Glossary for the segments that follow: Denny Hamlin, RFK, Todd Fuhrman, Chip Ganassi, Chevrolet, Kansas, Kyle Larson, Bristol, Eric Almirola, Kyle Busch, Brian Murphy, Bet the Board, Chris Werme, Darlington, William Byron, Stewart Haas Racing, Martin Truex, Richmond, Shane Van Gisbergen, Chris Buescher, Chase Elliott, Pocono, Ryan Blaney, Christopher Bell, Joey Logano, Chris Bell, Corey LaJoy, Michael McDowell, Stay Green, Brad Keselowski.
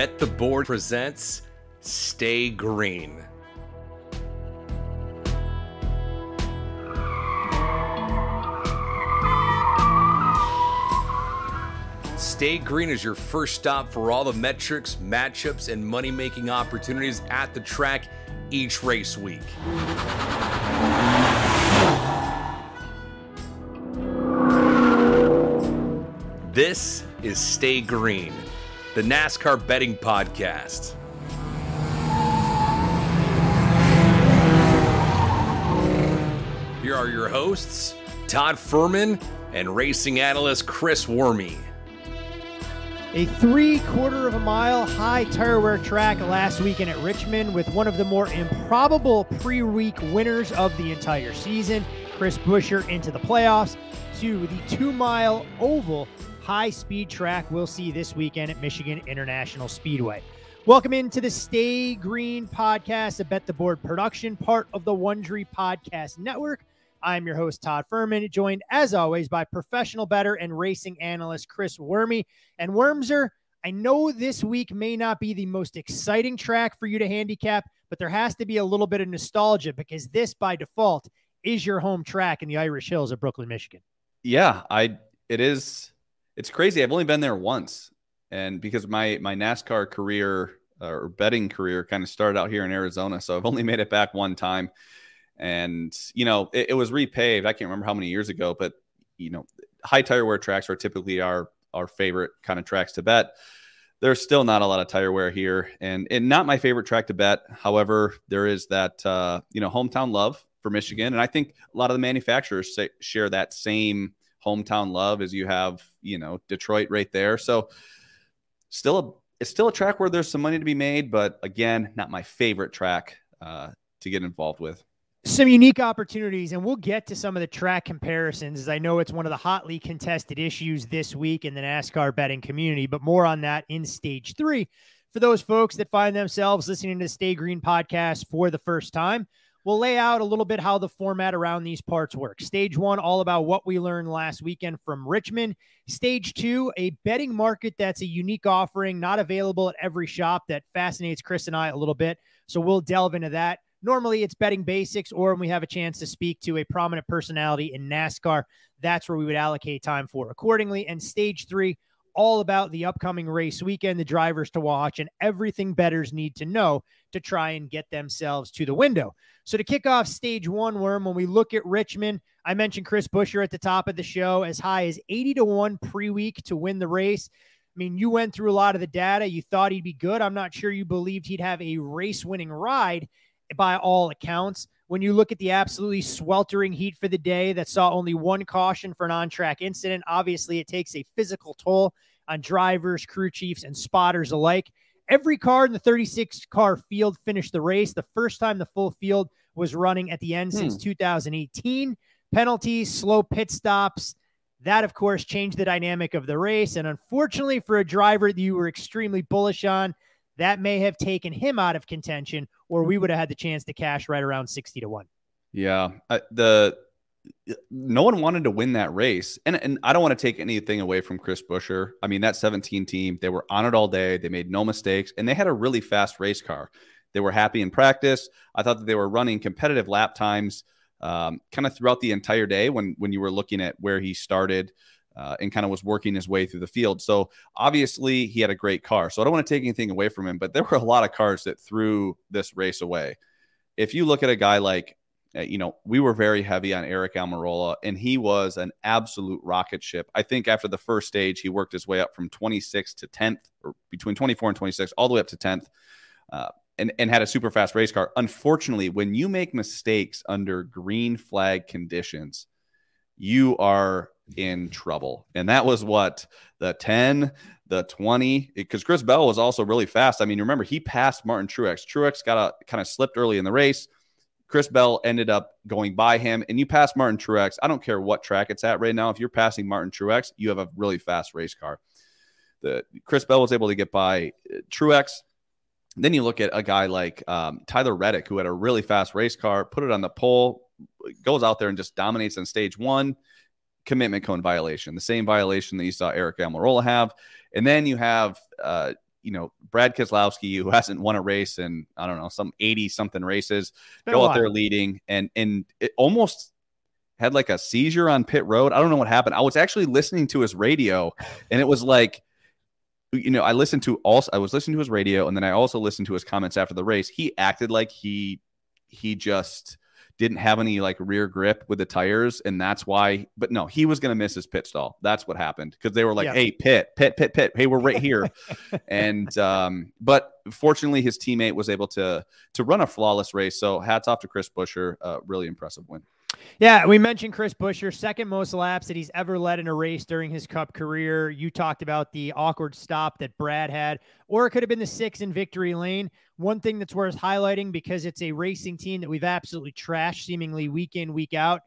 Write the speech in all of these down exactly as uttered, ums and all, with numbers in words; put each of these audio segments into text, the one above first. Bet the Board presents Stay Green. Stay Green is your first stop for all the metrics, matchups, and money-making opportunities at the track each race week. This is Stay Green, the NASCAR betting podcast. Here are your hosts, Todd Fuhrman and racing analyst Chris Werme. A three-quarter of a mile high tire wear track last weekend at Richmond with one of the more improbable pre-week winners of the entire season, Chris Buescher, into the playoffs, to the two-mile oval high-speed track we'll see this weekend at Michigan International Speedway. Welcome into the Stay Green podcast, a Bet the Board production, part of the Wondery Podcast Network. I'm your host, Todd Fuhrman, joined, as always, by professional bettor and racing analyst Chris Werme. And Wermser, I know this week may not be the most exciting track for you to handicap, but there has to be a little bit of nostalgia because this, by default, is your home track in the Irish Hills of Brooklyn, Michigan. Yeah, I it is. It's crazy. I've only been there once, and because my, my NASCAR career uh, or betting career kind of started out here in Arizona, so I've only made it back one time. And, you know, it, it was repaved. I can't remember how many years ago, but, you know, high tire wear tracks are typically our, our favorite kind of tracks to bet. There's still not a lot of tire wear here, and, and not my favorite track to bet. However, there is that, uh, you know, hometown love for Michigan. And I think a lot of the manufacturers say, share that same hometown love as you have, you know, Detroit right there. So still, a, it's still a track where there's some money to be made, but again, not my favorite track uh, to get involved with. Some unique opportunities, and we'll get to some of the track comparisons, as I know it's one of the hotly contested issues this week in the NASCAR betting community, but more on that in stage three. For those folks that find themselves listening to the Stay Green podcast for the first time, we'll lay out a little bit how the format around these parts works. Stage one, all about what we learned last weekend from Richmond. Stage two, a betting market that's a unique offering, not available at every shop, that fascinates Chris and I a little bit, so we'll delve into that. Normally, it's betting basics, or when we have a chance to speak to a prominent personality in NASCAR, that's where we would allocate time for accordingly. And stage three, all about the upcoming race weekend, the drivers to watch, and everything bettors need to know to try and get themselves to the window. So to kick off stage one, Werm, when we look at Richmond, I mentioned Chris Buescher at the top of the show, as high as eighty to one pre-week to win the race. I mean, you went through a lot of the data. You thought he'd be good. I'm not sure you believed he'd have a race-winning ride by all accounts. When you look at the absolutely sweltering heat for the day that saw only one caution for an on-track incident, obviously it takes a physical toll on drivers, crew chiefs, and spotters alike. Every car in the thirty-six car field finished the race, the first time the full field was running at the end since hmm. two thousand eighteen. Penalties, slow pit stops, that, of course, changed the dynamic of the race. And unfortunately for a driver that you were extremely bullish on, that may have taken him out of contention, or we would have had the chance to cash right around sixty to one. Yeah. Uh, the, no one wanted to win that race. And, and I don't want to take anything away from Chris Buescher. I mean, that seventeen team, they were on it all day. They made no mistakes, and they had a really fast race car. They were happy in practice. I thought that they were running competitive lap times um, kind of throughout the entire day when, when you were looking at where he started Uh, and kind of was working his way through the field. So obviously he had a great car, so I don't want to take anything away from him, but there were a lot of cars that threw this race away. If you look at a guy like, uh, you know, we were very heavy on Eric Almirola, and he was an absolute rocket ship. I think after the first stage, he worked his way up from twenty-six to tenth, or between twenty-four and twenty-six, all the way up to tenth, uh, and, and had a super fast race car. Unfortunately, when you make mistakes under green flag conditions, you are in trouble. And that was what, the ten, the twenty, because Chris Bell was also really fast. I mean, remember, he passed Martin Truex. Truex got a kind of slipped early in the race. Chris Bell ended up going by him, and you pass Martin Truex, I don't care what track it's at right now, if you're passing Martin Truex, you have a really fast race car. The Chris Bell was able to get by Truex. Then you look at a guy like um, Tyler Reddick, who had a really fast race car, put it on the pole, goes out there and just dominates on stage one. Commitment cone violation, the same violation that you saw Eric Almirola have. And then you have uh, you know, Brad Keselowski, who hasn't won a race in, I don't know, some eighty something races, Been go out there leading and, and it almost had like a seizure on pit road. I don't know what happened. I was actually listening to his radio and it was like, you know, I listened to also, I was listening to his radio and then I also listened to his comments after the race. He acted like he, he just didn't have any like rear grip with the tires. And that's why, but no, he was going to miss his pit stall. That's what happened. Cause they were like, yeah. Hey, pit, pit, pit, pit. Hey, we're right here. and, um, but fortunately his teammate was able to, to run a flawless race. So hats off to Chris Buescher. Uh, really impressive win. Yeah, we mentioned Chris Buescher, second most laps that he's ever led in a race during his Cup career. You talked about the awkward stop that Brad had, or it could have been the six in victory lane. One thing that's worth highlighting, because it's a racing team that we've absolutely trashed seemingly week in, week out.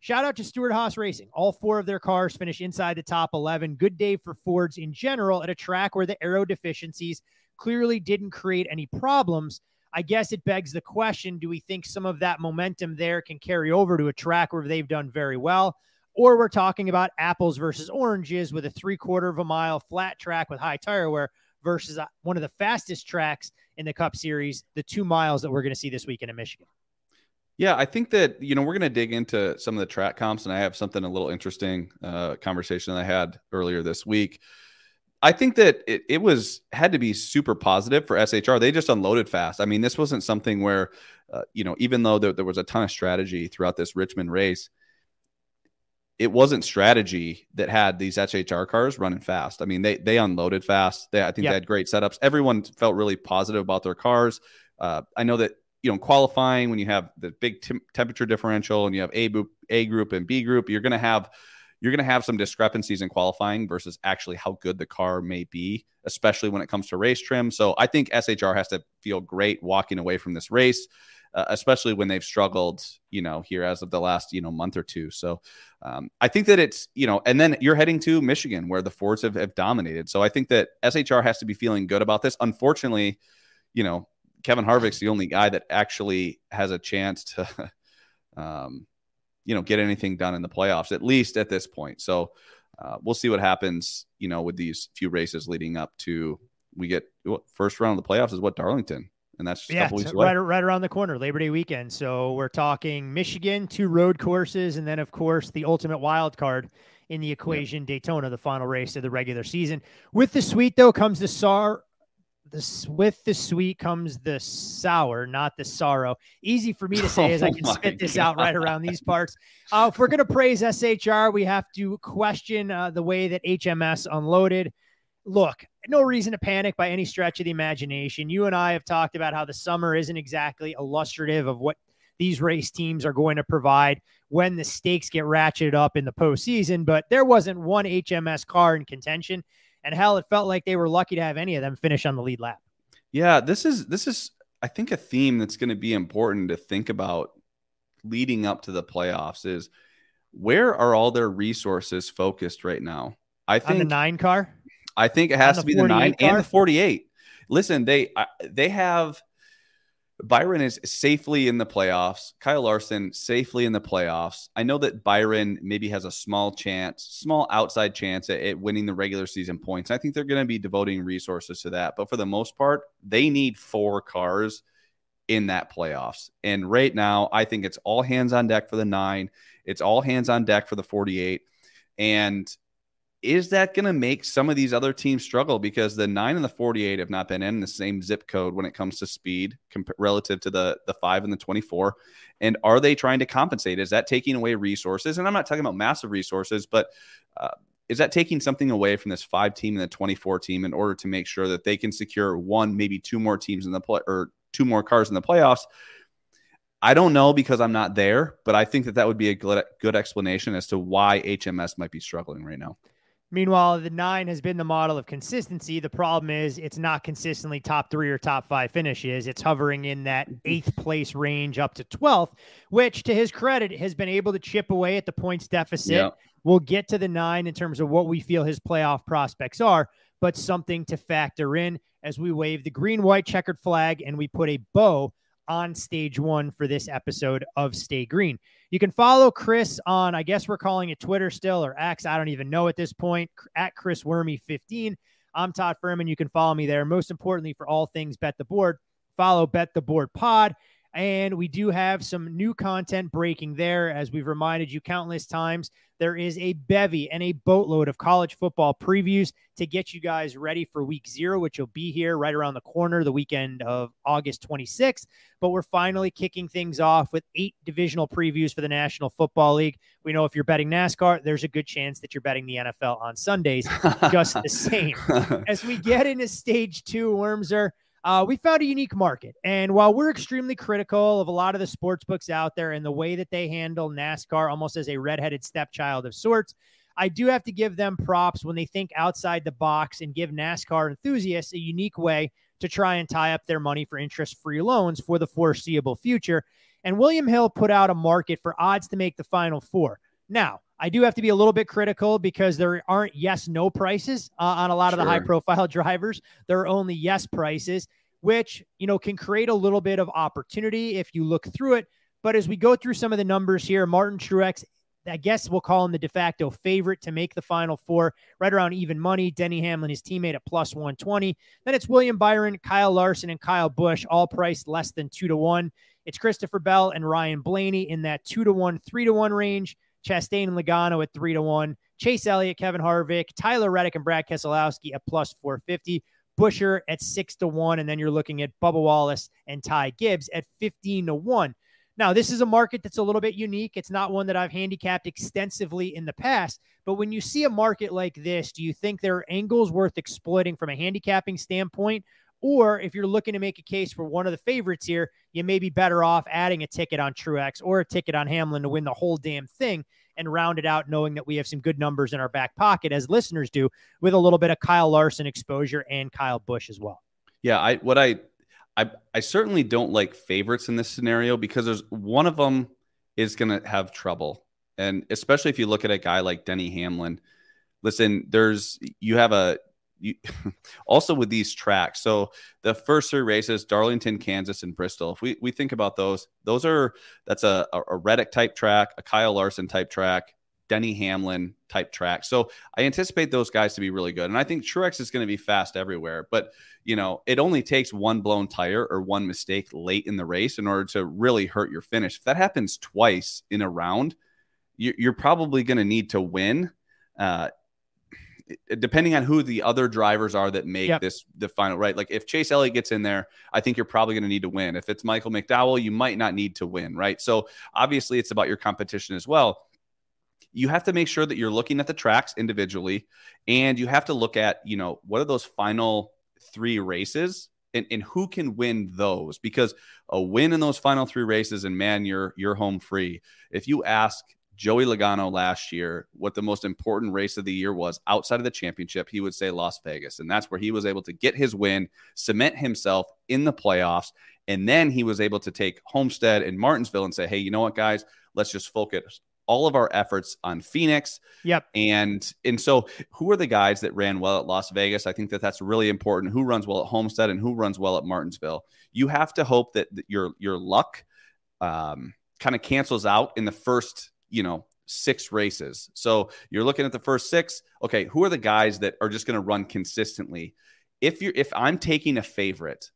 Shout out to Stewart Haas Racing. All four of their cars finished inside the top eleven. Good day for Fords in general at a track where the aero deficiencies clearly didn't create any problems. I guess it begs the question, do we think some of that momentum there can carry over to a track where they've done very well? Or we're talking about apples versus oranges with a three-quarter of a mile flat track with high tire wear versus one of the fastest tracks in the Cup Series, the two miles that we're going to see this weekend in Michigan. Yeah, I think that, you know, we're going to dig into some of the track comps, and I have something a little interesting uh, conversation that I had earlier this week. I think that it, it was had to be super positive for S H R. They just unloaded fast. I mean, this wasn't something where, uh, you know, even though there, there was a ton of strategy throughout this Richmond race, it wasn't strategy that had these S H R cars running fast. I mean, they they unloaded fast. They, I think yep. they had great setups. Everyone felt really positive about their cars. Uh, I know that, you know, qualifying, when you have the big te temperature differential and you have A, A group and B group, you're going to have You're going to have some discrepancies in qualifying versus actually how good the car may be, especially when it comes to race trim. So I think S H R has to feel great walking away from this race, uh, especially when they've struggled, you know, here as of the last, you know, month or two. So um, I think that it's, you know, and then you're heading to Michigan where the Fords have, have dominated. So I think that S H R has to be feeling good about this. Unfortunately, you know, Kevin Harvick's the only guy that actually has a chance to, um, you know, get anything done in the playoffs, at least at this point. So uh, we'll see what happens, you know, with these few races leading up to, we get what, first round of the playoffs is what, Darlington. And that's just yeah, a couple weeks away. Right, right around the corner, Labor Day weekend. So we're talking Michigan, two road courses, and then, of course, the ultimate wild card in the equation, yep. Daytona, the final race of the regular season. With the sweet, though, comes the S A R. This, with the sweet comes the sour, not the sorrow. Easy for me to say as I can oh spit this God. out right around these parts. Uh, if we're going to praise S H R, we have to question uh, the way that H M S unloaded. Look, no reason to panic by any stretch of the imagination. You and I have talked about how the summer isn't exactly illustrative of what these race teams are going to provide when the stakes get ratcheted up in the postseason, but there wasn't one H M S car in contention. And hell, it felt like they were lucky to have any of them finish on the lead lap. Yeah, this is, this is I think, a theme that's going to be important to think about leading up to the playoffs is where are all their resources focused right now? I think on the nine car? I think it has to be the nine car? And the forty-eight. Listen, they uh, they have Byron is safely in the playoffs. Kyle Larson safely in the playoffs. I know that Byron maybe has a small chance, small outside chance at, at winning the regular season points. I think they're going to be devoting resources to that. But for the most part, they need four cars in that playoffs. And right now, I think it's all hands on deck for the nine. It's all hands on deck for the forty-eight. And is that going to make some of these other teams struggle? Because the nine and the forty-eight have not been in the same zip code when it comes to speed relative to the, the five and the twenty-four. And are they trying to compensate? Is that taking away resources? And I'm not talking about massive resources, but uh, is that taking something away from this five team and the twenty-four team in order to make sure that they can secure one, maybe two more teams in the play or two more cars in the playoffs? I don't know because I'm not there, but I think that that would be a good, good explanation as to why H M S might be struggling right now. Meanwhile, the nine has been the model of consistency. The problem is it's not consistently top three or top five finishes. It's hovering in that eighth place range up to twelfth, which to his credit has been able to chip away at the points deficit. Yep. We'll get to the nine in terms of what we feel his playoff prospects are, but something to factor in as we wave the green, white checkered flag and we put a bow on stage one for this episode of Stay Green. You can follow Chris on, I guess we're calling it Twitter still, or X, I don't even know at this point, at Chris Werme fifteen. I'm Todd Fuhrman. You can follow me there. Most importantly, for all things Bet the Board, follow Bet the Board Pod. And we do have some new content breaking there. As we've reminded you countless times, there is a bevy and a boatload of college football previews to get you guys ready for week zero, which will be here right around the corner, the weekend of August twenty-sixth. But we're finally kicking things off with eight divisional previews for the National Football League. We know if you're betting NASCAR, there's a good chance that you're betting the N F L on Sundays just the same. As we get into stage two, Wormser, Uh, we found a unique market, and while we're extremely critical of a lot of the sports books out there and the way that they handle NASCAR almost as a redheaded stepchild of sorts, I do have to give them props when they think outside the box and give NASCAR enthusiasts a unique way to try and tie up their money for interest-free loans for the foreseeable future. And William Hill put out a market for odds to make the Final Four. Now, I do have to be a little bit critical because there aren't yes, no prices uh, on a lot of sure. the high profile drivers. There are only yes prices, which, you know, can create a little bit of opportunity if you look through it. But as we go through some of the numbers here, Martin Truex, I guess we'll call him the de facto favorite to make the Final Four, right around even money. Denny Hamlin, his teammate, at plus one twenty. Then it's William Byron, Kyle Larson, and Kyle Busch, all priced less than two to one. It's Christopher Bell and Ryan Blaney in that two to one, three to one range. Chastain and Logano at three to one. Chase Elliott, Kevin Harvick, Tyler Reddick, and Brad Keselowski at plus four fifty. Buescher at six to one, and then you're looking at Bubba Wallace and Ty Gibbs at fifteen to one. Now, this is a market that's a little bit unique. It's not one that I've handicapped extensively in the past, but when you see a market like this, do you think there are angles worth exploiting from a handicapping standpoint? Or if you're looking to make a case for one of the favorites here, you may be better off adding a ticket on Truex or a ticket on Hamlin to win the whole damn thing and round it out, knowing that we have some good numbers in our back pocket, as listeners do, with a little bit of Kyle Larson exposure and Kyle Busch as well. Yeah, I what I I, I certainly don't like favorites in this scenario, because there's one of them is going to have trouble. And especially if you look at a guy like Denny Hamlin, listen, there's you have a You, also with these tracks. So the first three races, Darlington, Kansas, and Bristol. If we, we think about those, those are, that's a, a Reddick type track, a Kyle Larson type track, Denny Hamlin type track. So I anticipate those guys to be really good. And I think Truex is going to be fast everywhere, but you know, it only takes one blown tire or one mistake late in the race in order to really hurt your finish. If that happens twice in a round, you, you're probably going to need to win, uh, depending on who the other drivers are that make yep. this the final, right? Like if Chase Elliott gets in there, I think you're probably going to need to win. If it's Michael McDowell, you might not need to win, right? So obviously it's about your competition as well. You have to make sure that you're looking at the tracks individually, and you have to look at, you know, what are those final three races and, and who can win those, because a win in those final three races and man, you're, you're home free. If you ask Joey Logano last year what the most important race of the year was outside of the championship, he would say Las Vegas. And that's where he was able to get his win, cement himself in the playoffs. And then he was able to take Homestead and Martinsville and say, hey, you know what, guys, let's just focus all of our efforts on Phoenix. Yep. And, and so who are the guys that ran well at Las Vegas? I think that that's really important. Who runs well at Homestead and who runs well at Martinsville? You have to hope that your, your luck um, kind of cancels out in the first, you know, six races. So you're looking at the first six. Okay. Who are the guys that are just going to run consistently? If you're, if I'm taking a favorite,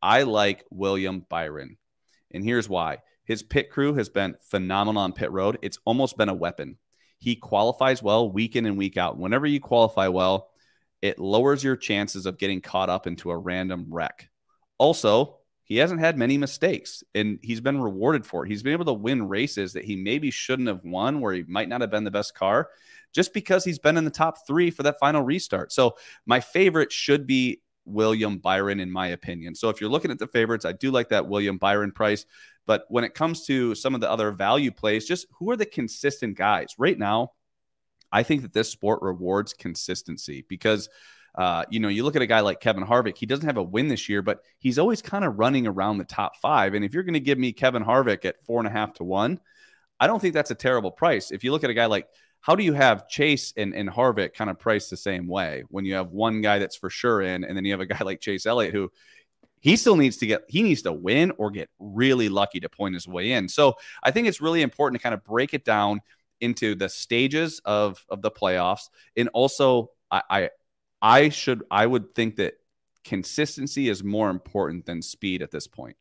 I like William Byron. And here's why. His pit crew has been phenomenal on pit road. It's almost been a weapon. He qualifies well week in and week out. Whenever you qualify well, it lowers your chances of getting caught up into a random wreck. Also, he hasn't had many mistakes, and he's been rewarded for it. He's been able to win races that he maybe shouldn't have won, where he might not have been the best car, just because he's been in the top three for that final restart. So my favorite should be William Byron, in my opinion. So if you're looking at the favorites, I do like that William Byron price. But when it comes to some of the other value plays, just who are the consistent guys? Right now, I think that this sport rewards consistency, because Uh, you know, you look at a guy like Kevin Harvick, he doesn't have a win this year, but he's always kind of running around the top five. And if you're going to give me Kevin Harvick at four and a half to one, I don't think that's a terrible price. If you look at a guy like, how do you have Chase and, and Harvick kind of priced the same way when you have one guy that's for sure in, and then you have a guy like Chase Elliott who he still needs to get, he needs to win or get really lucky to point his way in. So I think it's really important to kind of break it down into the stages of, of the playoffs. And also I, I, I should, I would think that consistency is more important than speed at this point.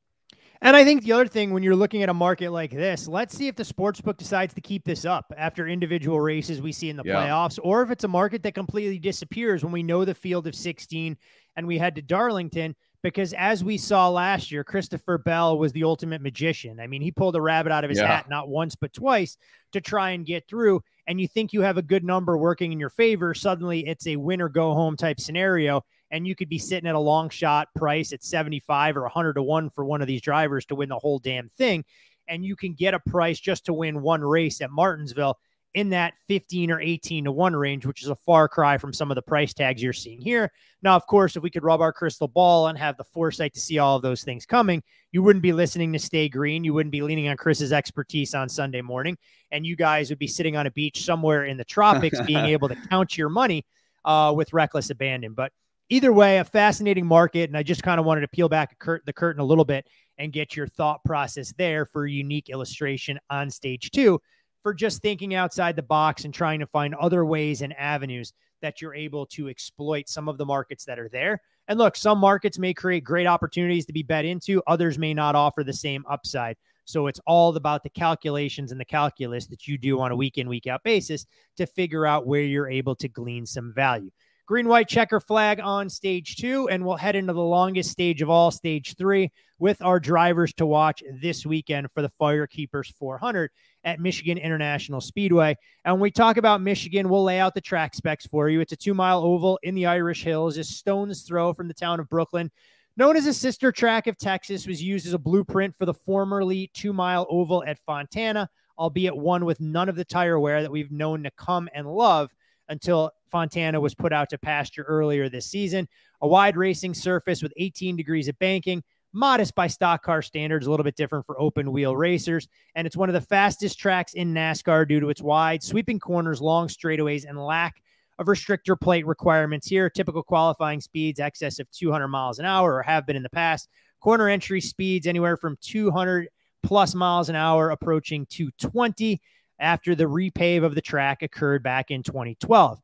And I think the other thing, when you're looking at a market like this, let's see if the sports book decides to keep this up after individual races we see in the yeah. playoffs, or if it's a market that completely disappears when we know the field of sixteen and we head to Darlington. Because as we saw last year, Christopher Bell was the ultimate magician. I mean, he pulled a rabbit out of his yeah. hat not once but twice to try and get through. And you think you have a good number working in your favor. Suddenly it's a win or go home type scenario. And you could be sitting at a long shot price at seventy-five or a hundred to one for one of these drivers to win the whole damn thing. And you can get a price just to win one race at Martinsville in that fifteen or eighteen to one range, which is a far cry from some of the price tags you're seeing here. Now, of course, if we could rub our crystal ball and have the foresight to see all of those things coming, you wouldn't be listening to Stay Green. You wouldn't be leaning on Chris's expertise on Sunday morning. And you guys would be sitting on a beach somewhere in the tropics being able to count your money uh, with reckless abandon. But either way, a fascinating market. And I just kind of wanted to peel back the curtain a little bit and get your thought process there for a unique illustration on stage two, for just thinking outside the box and trying to find other ways and avenues that you're able to exploit some of the markets that are there. And look, some markets may create great opportunities to be bet into. Others may not offer the same upside. So it's all about the calculations and the calculus that you do on a week in, week out basis to figure out where you're able to glean some value. Green, white, checker flag on stage two, and we'll head into the longest stage of all, stage three, with our drivers to watch this weekend for the Firekeepers four hundred at Michigan International Speedway. And when we talk about Michigan, we'll lay out the track specs for you. It's a two-mile oval in the Irish Hills, a stone's throw from the town of Brooklyn. Known as a sister track of Texas, was used as a blueprint for the formerly two-mile oval at Fontana, albeit one with none of the tire wear that we've known to come and love until Fontana was put out to pasture earlier this season. A wide racing surface with eighteen degrees of banking, modest by stock car standards, a little bit different for open wheel racers. And it's one of the fastest tracks in NASCAR due to its wide sweeping corners, long straightaways, and lack of restrictor plate requirements here. Typical qualifying speeds, excess of two hundred miles an hour, or have been in the past. Corner entry speeds anywhere from two hundred plus miles an hour, approaching two twenty. After the repave of the track occurred back in twenty twelve.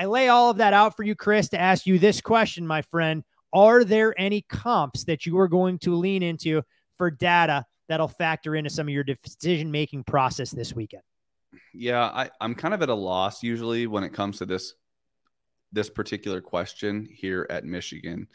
I lay all of that out for you, Chris, to ask you this question, my friend. Are there any comps that you are going to lean into for data that'll factor into some of your decision-making process this weekend? Yeah, I, I'm kind of at a loss usually when it comes to this, this particular question here at Michigan,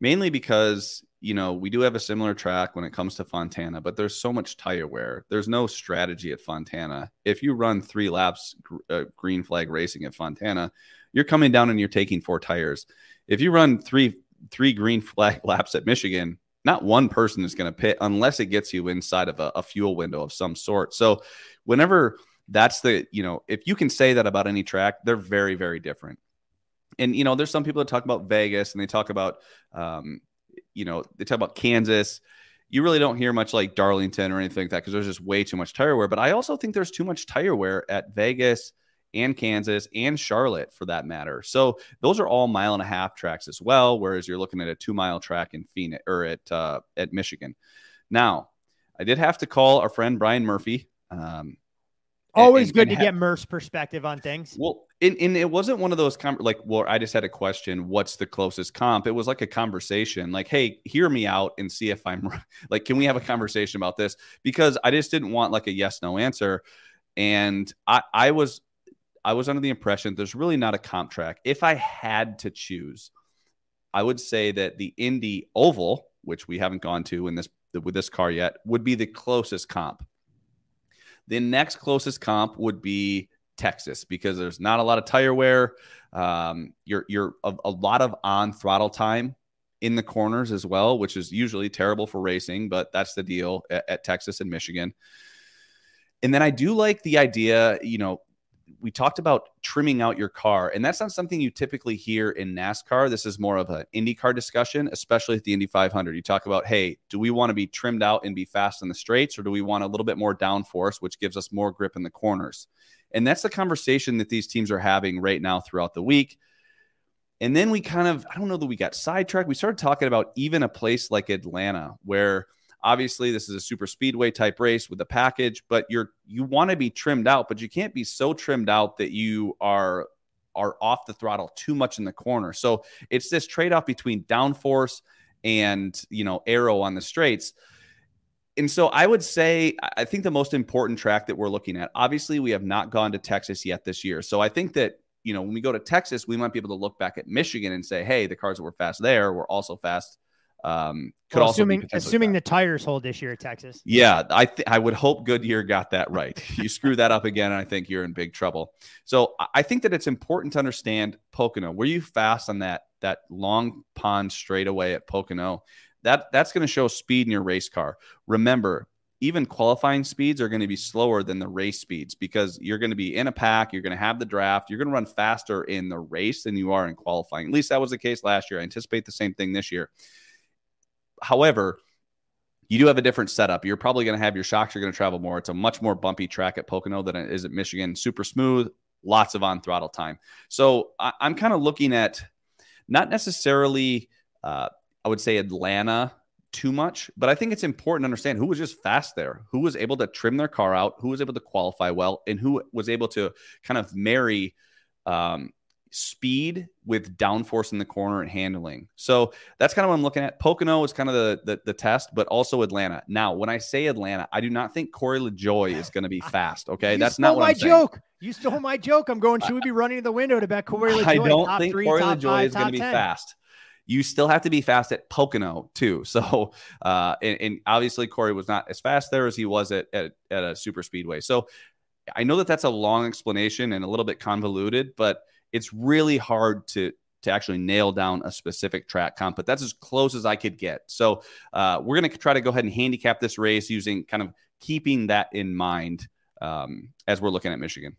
mainly because, you know, we do have a similar track when it comes to Fontana, but there's so much tire wear. There's no strategy at Fontana. If you run three laps gr uh, green flag racing at Fontana, you're coming down and you're taking four tires. If you run three three green flag laps at Michigan, not one person is going to pit unless it gets you inside of a, a fuel window of some sort. So whenever that's the, you know, if you can say that about any track, they're very, very different. And, you know, there's some people that talk about Vegas and they talk about, um, you know, they talk about Kansas. You really don't hear much like Darlington or anything like that because there's just way too much tire wear. But I also think there's too much tire wear at Vegas and Kansas and Charlotte for that matter. So those are all mile and a half tracks as well, whereas you're looking at a two mile track in Phoenix or at, uh, at Michigan. Now, I did have to call our friend Brian Murphy. Um, Always and, good and to get Murph's perspective on things. Well, and, and it wasn't one of those, like, well, I just had a question, what's the closest comp? It was like a conversation, like, hey, hear me out and see if I'm right. Like, can we have a conversation about this? Because I just didn't want like a yes, no answer. And I, I was I was under the impression there's really not a comp track. If I had to choose, I would say that the Indy Oval, which we haven't gone to in this with this car yet, would be the closest comp. The next closest comp would be Texas because there's not a lot of tire wear. Um, you're you're a, a lot of on throttle time in the corners as well, which is usually terrible for racing, but that's the deal at, at Texas and Michigan. And then I do like the idea, you know, we talked about trimming out your car, and that's not something you typically hear in NASCAR. This is more of an IndyCar discussion, especially at the Indy five hundred. You talk about, hey, do we want to be trimmed out and be fast in the straights, or do we want a little bit more downforce, which gives us more grip in the corners? And that's the conversation that these teams are having right now throughout the week. And then we kind of, I don't know that we got sidetracked. We started talking about even a place like Atlanta, where obviously this is a super speedway type race with a package, but you're, you want to be trimmed out, but you can't be so trimmed out that you are are off the throttle too much in the corner. So it's this trade-off between downforce and, you know, aero on the straights. And so I would say, I think the most important track that we're looking at, obviously we have not gone to Texas yet this year. So I think that, you know, when we go to Texas, we might be able to look back at Michigan and say, hey, the cars that were fast there were also fast. Um, could well, assuming also assuming fast. The tires hold this year at Texas. Yeah, I th I would hope Goodyear got that right. You screw that up again, and I think you're in big trouble. So I think that it's important to understand Pocono. Were you fast on that that long pond straightaway at Pocono? That that's going to show speed in your race car. Remember, even qualifying speeds are going to be slower than the race speeds because you're going to be in a pack. You're going to have the draft. You're going to run faster in the race than you are in qualifying. At least that was the case last year. I anticipate the same thing this year. However, you do have a different setup. You're probably going to have your shocks. You're going to travel more. It's a much more bumpy track at Pocono than it is at Michigan. Super smooth. Lots of on throttle time. So I, I'm kind of looking at not necessarily, uh, I would say Atlanta too much, but I think it's important to understand who was just fast there, who was able to trim their car out, who was able to qualify well, and who was able to kind of marry um, speed with downforce in the corner and handling. So that's kind of what I'm looking at. Pocono is kind of the, the, the test, but also Atlanta. Now, when I say Atlanta, I do not think Corey LaJoy is going to be fast. Okay. You that's not what my I'm joke. Saying. You stole my joke. I'm going, should we be running to the window to bet Corey LaJoy? I don't top think three, Corey LaJoy is going to be fast. You still have to be fast at Pocono too. So, uh, and, and obviously Corey was not as fast there as he was at, at, at a super speedway. So I know that that's a long explanation and a little bit convoluted, but it's really hard to, to actually nail down a specific track comp, but that's as close as I could get. So uh, we're going to try to go ahead and handicap this race using kind of keeping that in mind um, as we're looking at Michigan.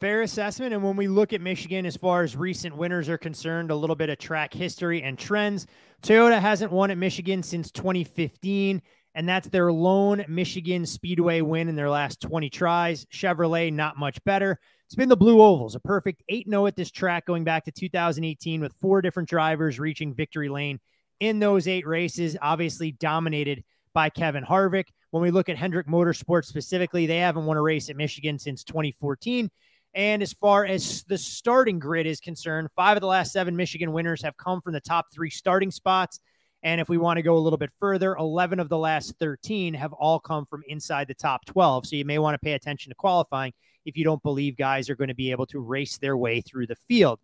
Fair assessment. And when we look at Michigan, as far as recent winners are concerned, a little bit of track history and trends. Toyota hasn't won at Michigan since twenty fifteen, and that's their lone Michigan Speedway win in their last twenty tries. Chevrolet, not much better. It's been the Blue Ovals, a perfect eight and oh at this track going back to two thousand eighteen with four different drivers reaching victory lane in those eight races, obviously dominated by Kevin Harvick. When we look at Hendrick Motorsports specifically, they haven't won a race at Michigan since twenty fourteen. And as far as the starting grid is concerned, five of the last seven Michigan winners have come from the top three starting spots. And if we want to go a little bit further, eleven of the last thirteen have all come from inside the top twelve. So you may want to pay attention to qualifying if you don't believe guys are going to be able to race their way through the field.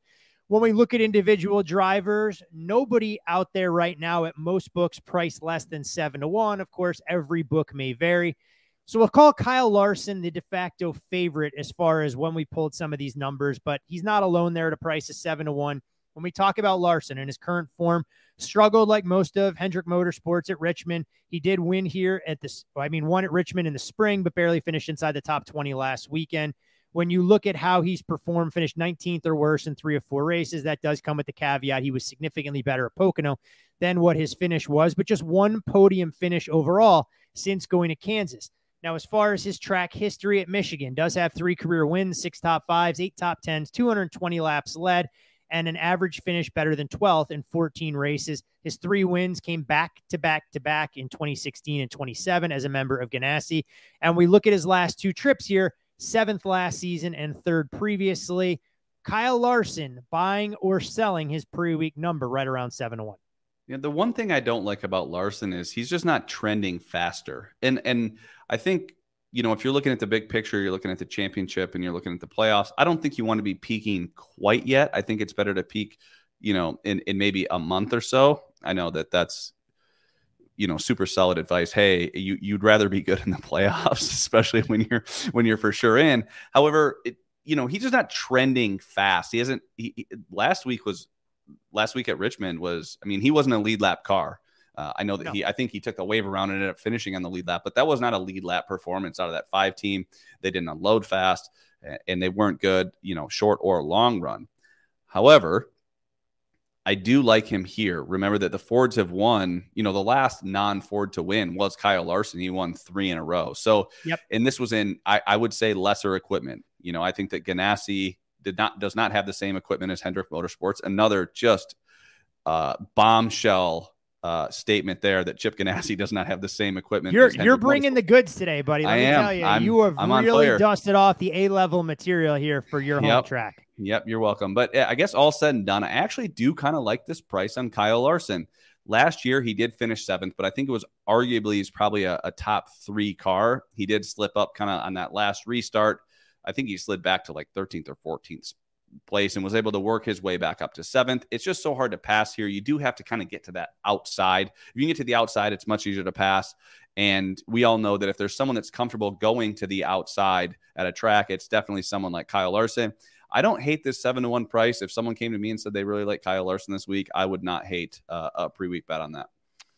When we look at individual drivers, nobody out there right now at most books priced less than seven to one. Of course, every book may vary. So we'll call Kyle Larson the de facto favorite as far as when we pulled some of these numbers, but he's not alone there to price a seven to one. When we talk about Larson and his current form, struggled like most of Hendrick Motorsports at Richmond. He did win here at this, I mean, won at Richmond in the spring, but barely finished inside the top twenty last weekend. When you look at how he's performed, finished nineteenth or worse in three of four races, that does come with the caveat he was significantly better at Pocono than what his finish was, but just one podium finish overall since going to Kansas. Now, as far as his track history at Michigan, does have three career wins, six top fives, eight top tens, two hundred twenty laps led, and an average finish better than twelfth in fourteen races. His three wins came back to back to back in twenty sixteen and twenty-seven as a member of Ganassi. And we look at his last two trips here, seventh last season and third previously. Kyle Larson buying or selling his pre-week number right around seven to one. Yeah, the one thing I don't like about Larson is he's just not trending faster. And and I think, you know, if you're looking at the big picture, you're looking at the championship and you're looking at the playoffs, I don't think you want to be peaking quite yet. I think it's better to peak, you know, in, in maybe a month or so. I know that that's, you know, super solid advice. Hey, you, you'd rather be good in the playoffs, especially when you're, when you're for sure in. However, it, you know, he's just not trending fast. He hasn't, he, he, last week was, last week at Richmond was, I mean, he wasn't a lead lap car. Uh, I know that no. he, I think he took the wave around and ended up finishing on the lead lap, but that was not a lead lap performance out of that five team. They didn't unload fast and they weren't good, you know, short or long run. However, I do like him here. Remember that the Fords have won, you know, the last non-Ford to win was Kyle Larson. He won three in a row. So, yep. And this was in, I, I would say lesser equipment. You know, I think that Ganassi did not, does not have the same equipment as Hendrick Motorsports. Another just uh, bombshell uh, statement there that Chip Ganassi does not have the same equipment. You're you're bringing the goods today, buddy. Let I me am. tell you, I'm, you have I'm really dusted off the A-level material here for your home yep. track. Yep, you're welcome. But I guess all said and done, I actually do kind of like this price on Kyle Larson. Last year, he did finish seventh, but I think it was arguably he's probably a, a top three car. He did slip up kind of on that last restart. I think he slid back to like thirteenth or fourteenth place and was able to work his way back up to seventh. It's just so hard to pass here. You do have to kind of get to that outside. If you can get to the outside, it's much easier to pass. And we all know that if there's someone that's comfortable going to the outside at a track, it's definitely someone like Kyle Larson. I don't hate this seven to one price. If someone came to me and said they really like Kyle Larson this week, I would not hate uh, a pre-week bet on that.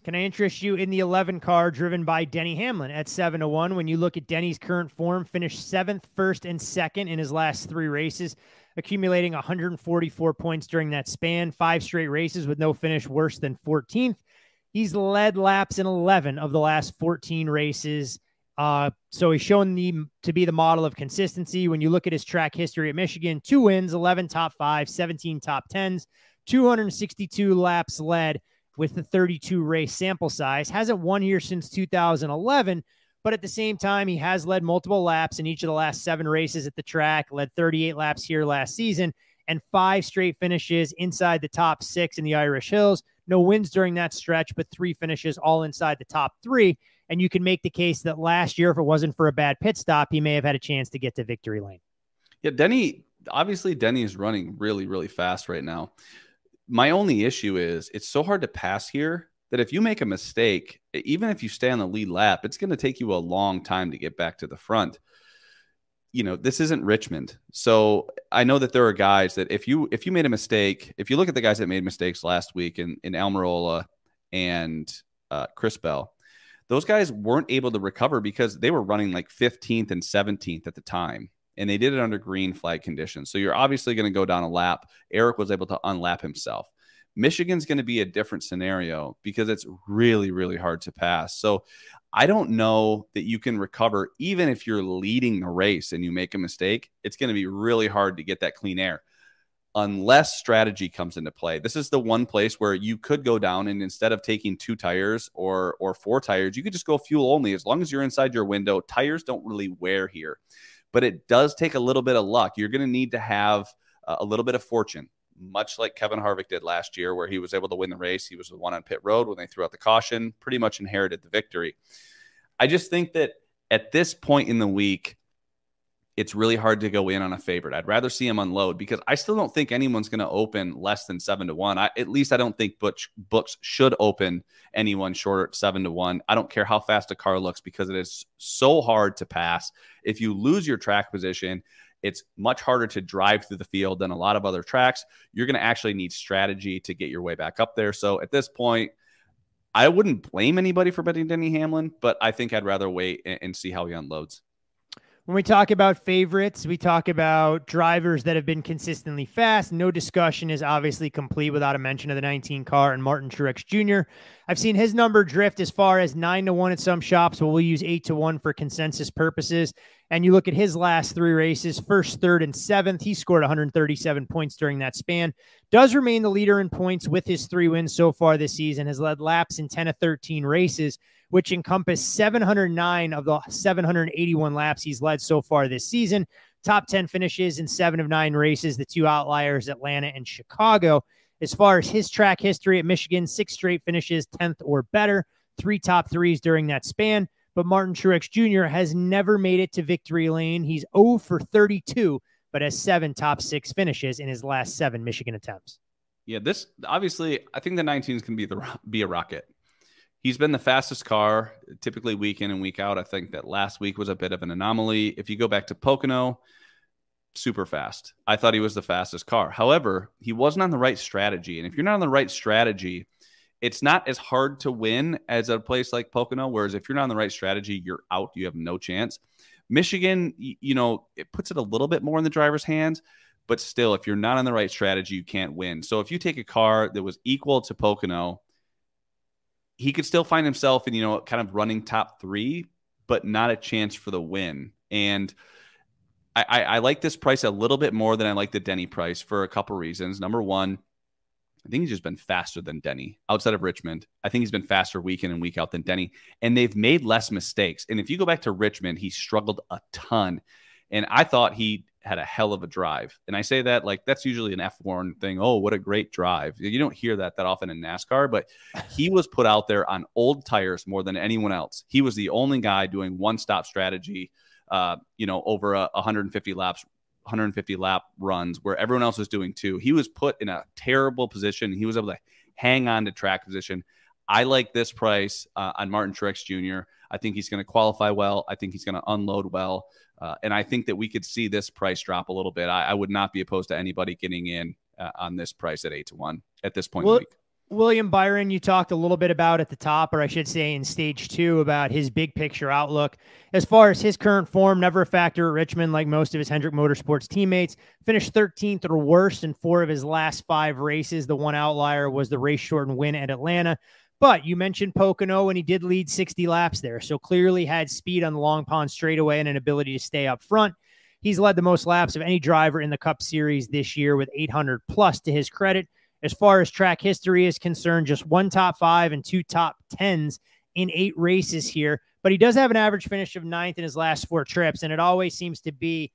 Can I interest you in the eleven car driven by Denny Hamlin at seven to one? When you look at Denny's current form, finished seventh, first, and second in his last three races, accumulating one hundred forty-four points during that span, five straight races with no finish worse than fourteenth. He's led laps in eleven of the last fourteen races. Uh, so he's shown the, to be the model of consistency. When you look at his track history at Michigan, two wins, eleven top five, seventeen top tens, two hundred sixty-two laps led with the thirty-two race sample size. Hasn't won here since two thousand eleven, but at the same time, he has led multiple laps in each of the last seven races at the track, led thirty-eight laps here last season, and five straight finishes inside the top six in the Irish Hills. No wins during that stretch, but three finishes all inside the top three. And you can make the case that last year, if it wasn't for a bad pit stop, he may have had a chance to get to victory lane. Yeah, Denny, obviously Denny is running really, really fast right now. My only issue is it's so hard to pass here that if you make a mistake, even if you stay on the lead lap, it's going to take you a long time to get back to the front. You know, this isn't Richmond. So I know that there are guys that if you if you made a mistake, if you look at the guys that made mistakes last week in, in Almirola and uh, Chris Bell, those guys weren't able to recover because they were running like fifteenth and seventeenth at the time, and they did it under green flag conditions. So you're obviously going to go down a lap. Eric was able to unlap himself. Michigan's going to be a different scenario because it's really, really hard to pass. So I don't know that you can recover even if you're leading the race and you make a mistake. It's going to be really hard to get that clean air unless strategy comes into play. This is the one place where you could go down and instead of taking two tires or or four tires, you could just go fuel only. As long as you're inside your window, tires don't really wear here, but it does take a little bit of luck. You're going to need to have a little bit of fortune, much like Kevin Harvick did last year, where he was able to win the race. He was the one on pit road when they threw out the caution, pretty much inherited the victory. I just think that at this point in the week, it's really hard to go in on a favorite. I'd rather see him unload because I still don't think anyone's going to open less than seven to one. I, at least I don't think Butch, books should open anyone shorter at seven to one. I don't care how fast a car looks because it is so hard to pass. If you lose your track position, it's much harder to drive through the field than a lot of other tracks. You're going to actually need strategy to get your way back up there. So at this point, I wouldn't blame anybody for betting Denny Hamlin, but I think I'd rather wait and, and see how he unloads. When we talk about favorites, we talk about drivers that have been consistently fast. No discussion is obviously complete without a mention of the nineteen car and Martin Truex Junior I've seen his number drift as far as nine to one at some shops, but we'll use eight to one for consensus purposes. And you look at his last three races, first, third, and seventh. He scored one hundred thirty-seven points during that span. Does remain the leader in points with his three wins so far this season. Has led laps in ten of thirteen races, which encompass seven hundred nine of the seven hundred eighty-one laps he's led so far this season. Top ten finishes in seven of nine races, the two outliers, Atlanta and Chicago. As far as his track history at Michigan, six straight finishes, tenth or better, three top threes during that span. But Martin Truex Junior has never made it to victory lane. He's zero for thirty-two, but has seven top six finishes in his last seven Michigan attempts. Yeah, this obviously, I think the nineteen is going to be the be a rocket. He's been the fastest car, typically week in and week out. I think that last week was a bit of an anomaly. If you go back to Pocono, super fast. I thought he was the fastest car. However, he wasn't on the right strategy. And if you're not on the right strategy, it's not as hard to win as a place like Pocono, whereas if you're not on the right strategy, you're out. You have no chance. Michigan, you know, it puts it a little bit more in the driver's hands. But still, if you're not on the right strategy, you can't win. So if you take a car that was equal to Pocono, he could still find himself in, you know, kind of running top three, but not a chance for the win. And I, I, I like this price a little bit more than I like the Denny price for a couple reasons. Number one, I think he's just been faster than Denny outside of Richmond. I think he's been faster week in and week out than Denny, and they've made less mistakes. And if you go back to Richmond, he struggled a ton, and I thought he had a hell of a drive. And I say that like that's usually an F one thing. Oh, what a great drive. You don't hear that that often in NASCAR, but he was put out there on old tires more than anyone else. He was the only guy doing one-stop strategy, uh, you know, over a one hundred fifty laps, one hundred fifty lap runs where everyone else was doing two. He was put in a terrible position. He was able to hang on to track position. I like this price uh, on Martin Truex Junior I think he's going to qualify well. I think he's going to unload well. Uh, and I think that we could see this price drop a little bit. I, I would not be opposed to anybody getting in uh, on this price at eight to one at this point. Well, in the week. William Byron, you talked a little bit about at the top, or I should say in stage two, about his big picture outlook. As far as his current form, never a factor at Richmond like most of his Hendrick Motorsports teammates. Finished thirteenth or worse in four of his last five races. The one outlier was the race-shortened win at Atlanta. But you mentioned Pocono, and he did lead sixty laps there, so clearly had speed on the Long Pond straightaway and an ability to stay up front. He's led the most laps of any driver in the Cup Series this year with eight hundred plus to his credit. As far as track history is concerned, just one top five and two top tens in eight races here. But he does have an average finish of ninth in his last four trips, and it always seems to be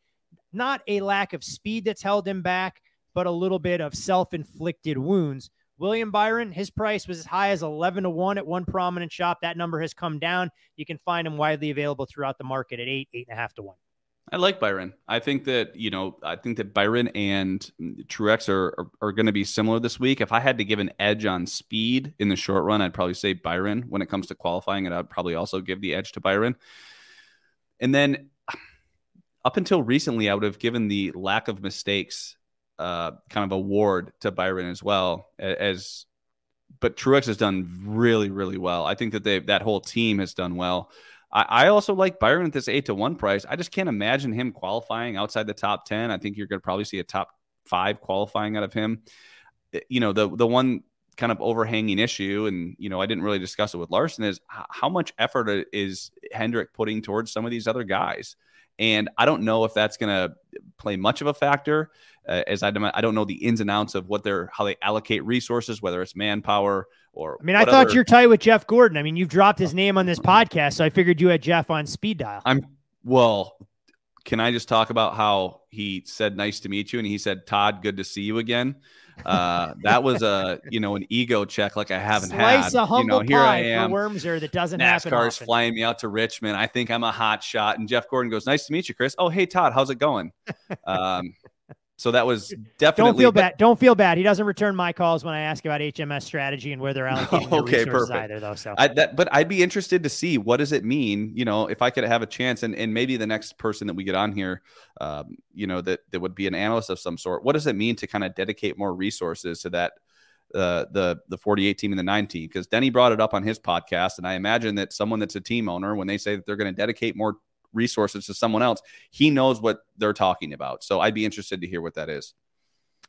not a lack of speed that's held him back, but a little bit of self-inflicted wounds. William Byron, his price was as high as eleven to one at one prominent shop. That number has come down. You can find him widely available throughout the market at eight, eight and a half to one. I like Byron. I think that, you know, I think that Byron and Truex are, are, are going to be similar this week. If I had to give an edge on speed in the short run, I'd probably say Byron. When it comes to qualifying, and I'd probably also give the edge to Byron. And then up until recently, I would have given the lack of mistakes uh, kind of award to Byron as well as, but Truex has done really, really well. I think that they, that whole team has done well. I also like Byron at this eight to one price. I just can't imagine him qualifying outside the top ten. I think you're going to probably see a top five qualifying out of him. You know, the, the one kind of overhanging issue, and, you know, I didn't really discuss it with Larson, is how much effort is Hendrick putting towards some of these other guys? And I don't know if that's going to play much of a factor uh, as I, I don't know the ins and outs of what they're, how they allocate resources, whether it's manpower or. I mean, I thought other... you're tight with Jeff Gordon. I mean, you've dropped his name on this podcast, so I figured you had Jeff on speed dial. I'm well, can I just talk about how he said, nice to meet you? And he said, Todd, good to see you again. Uh, that was a, you know, an ego check. Like I haven't Slice had, a humble you know, here pie I am for Wormser that doesn't NASCAR happen is flying me out to Richmond. I think I'm a hot shot. And Jeff Gordon goes, nice to meet you, Chris. Oh, hey Todd, how's it going? Um, so that was definitely, don't feel bad. Don't feel bad. He doesn't return my calls when I ask about H M S strategy and where they're allocating no, okay, resources perfect. Either though. So I, that, but I'd be interested to see what does it mean, you know, if I could have a chance and, and maybe the next person that we get on here, um, you know, that, that would be an analyst of some sort. What does it mean to kind of dedicate more resources to that, uh, the, the forty-eight team and the nine team? Cause Denny brought it up on his podcast. And I imagine that someone that's a team owner, when they say that they're going to dedicate more resources to someone else, he knows what they're talking about. So I'd be interested to hear what that is.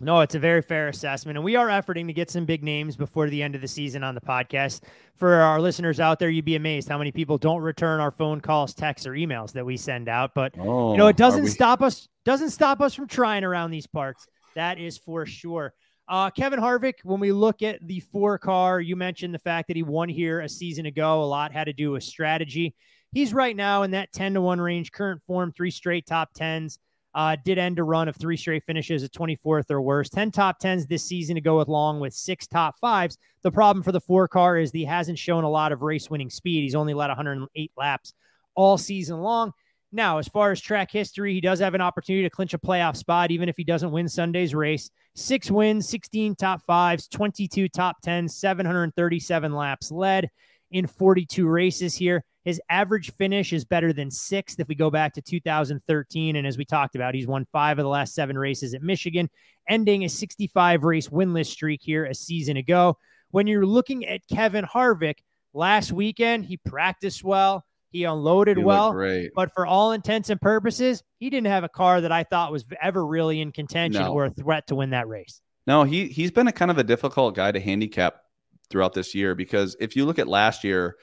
No, it's a very fair assessment. And we are efforting to get some big names before the end of the season on the podcast. For our listeners out there, you'd be amazed how many people don't return our phone calls, texts, or emails that we send out. But, oh, you know, it doesn't stop us, doesn't stop us from trying around these parts. That is for sure. Uh, Kevin Harvick, when we look at the four car, you mentioned the fact that he won here a season ago. A lot had to do with strategy. He's right now in that ten to one range, current form, three straight top tens, uh, did end a run of three straight finishes at twenty-fourth or worse, ten top tens this season to go along with six top fives. The problem for the four car is that he hasn't shown a lot of race winning speed. He's only led one hundred eight laps all season long. Now, as far as track history, he does have an opportunity to clinch a playoff spot, even if he doesn't win Sunday's race. Six wins, sixteen top fives, twenty-two top tens, seven hundred thirty-seven laps led in forty-two races here. His average finish is better than sixth if we go back to two thousand thirteen. And as we talked about, he's won five of the last seven races at Michigan, ending a sixty-five race winless streak here a season ago. When you're looking at Kevin Harvick, last weekend he practiced well, he unloaded he well, but for all intents and purposes, he didn't have a car that I thought was ever really in contention no. or a threat to win that race. No, he, he's been a kind of a difficult guy to handicap throughout this year, because if you look at last year,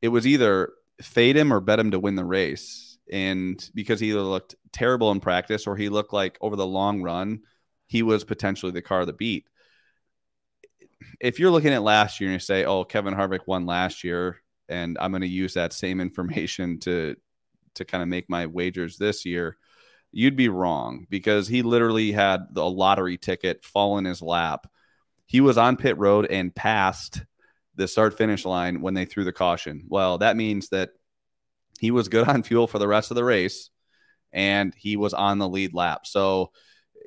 it was either fade him or bet him to win the race. And because he looked terrible in practice, or he looked like over the long run, he was potentially the car to beat. if you're looking at last year and you say, oh, Kevin Harvick won last year, and I'm going to use that same information to to kind of make my wagers this year, you'd be wrong, because he literally had the lottery ticket fall in his lap. He was on pit road and passed the start finish line when they threw the caution. Well, that means that he was good on fuel for the rest of the race, and he was on the lead lap. So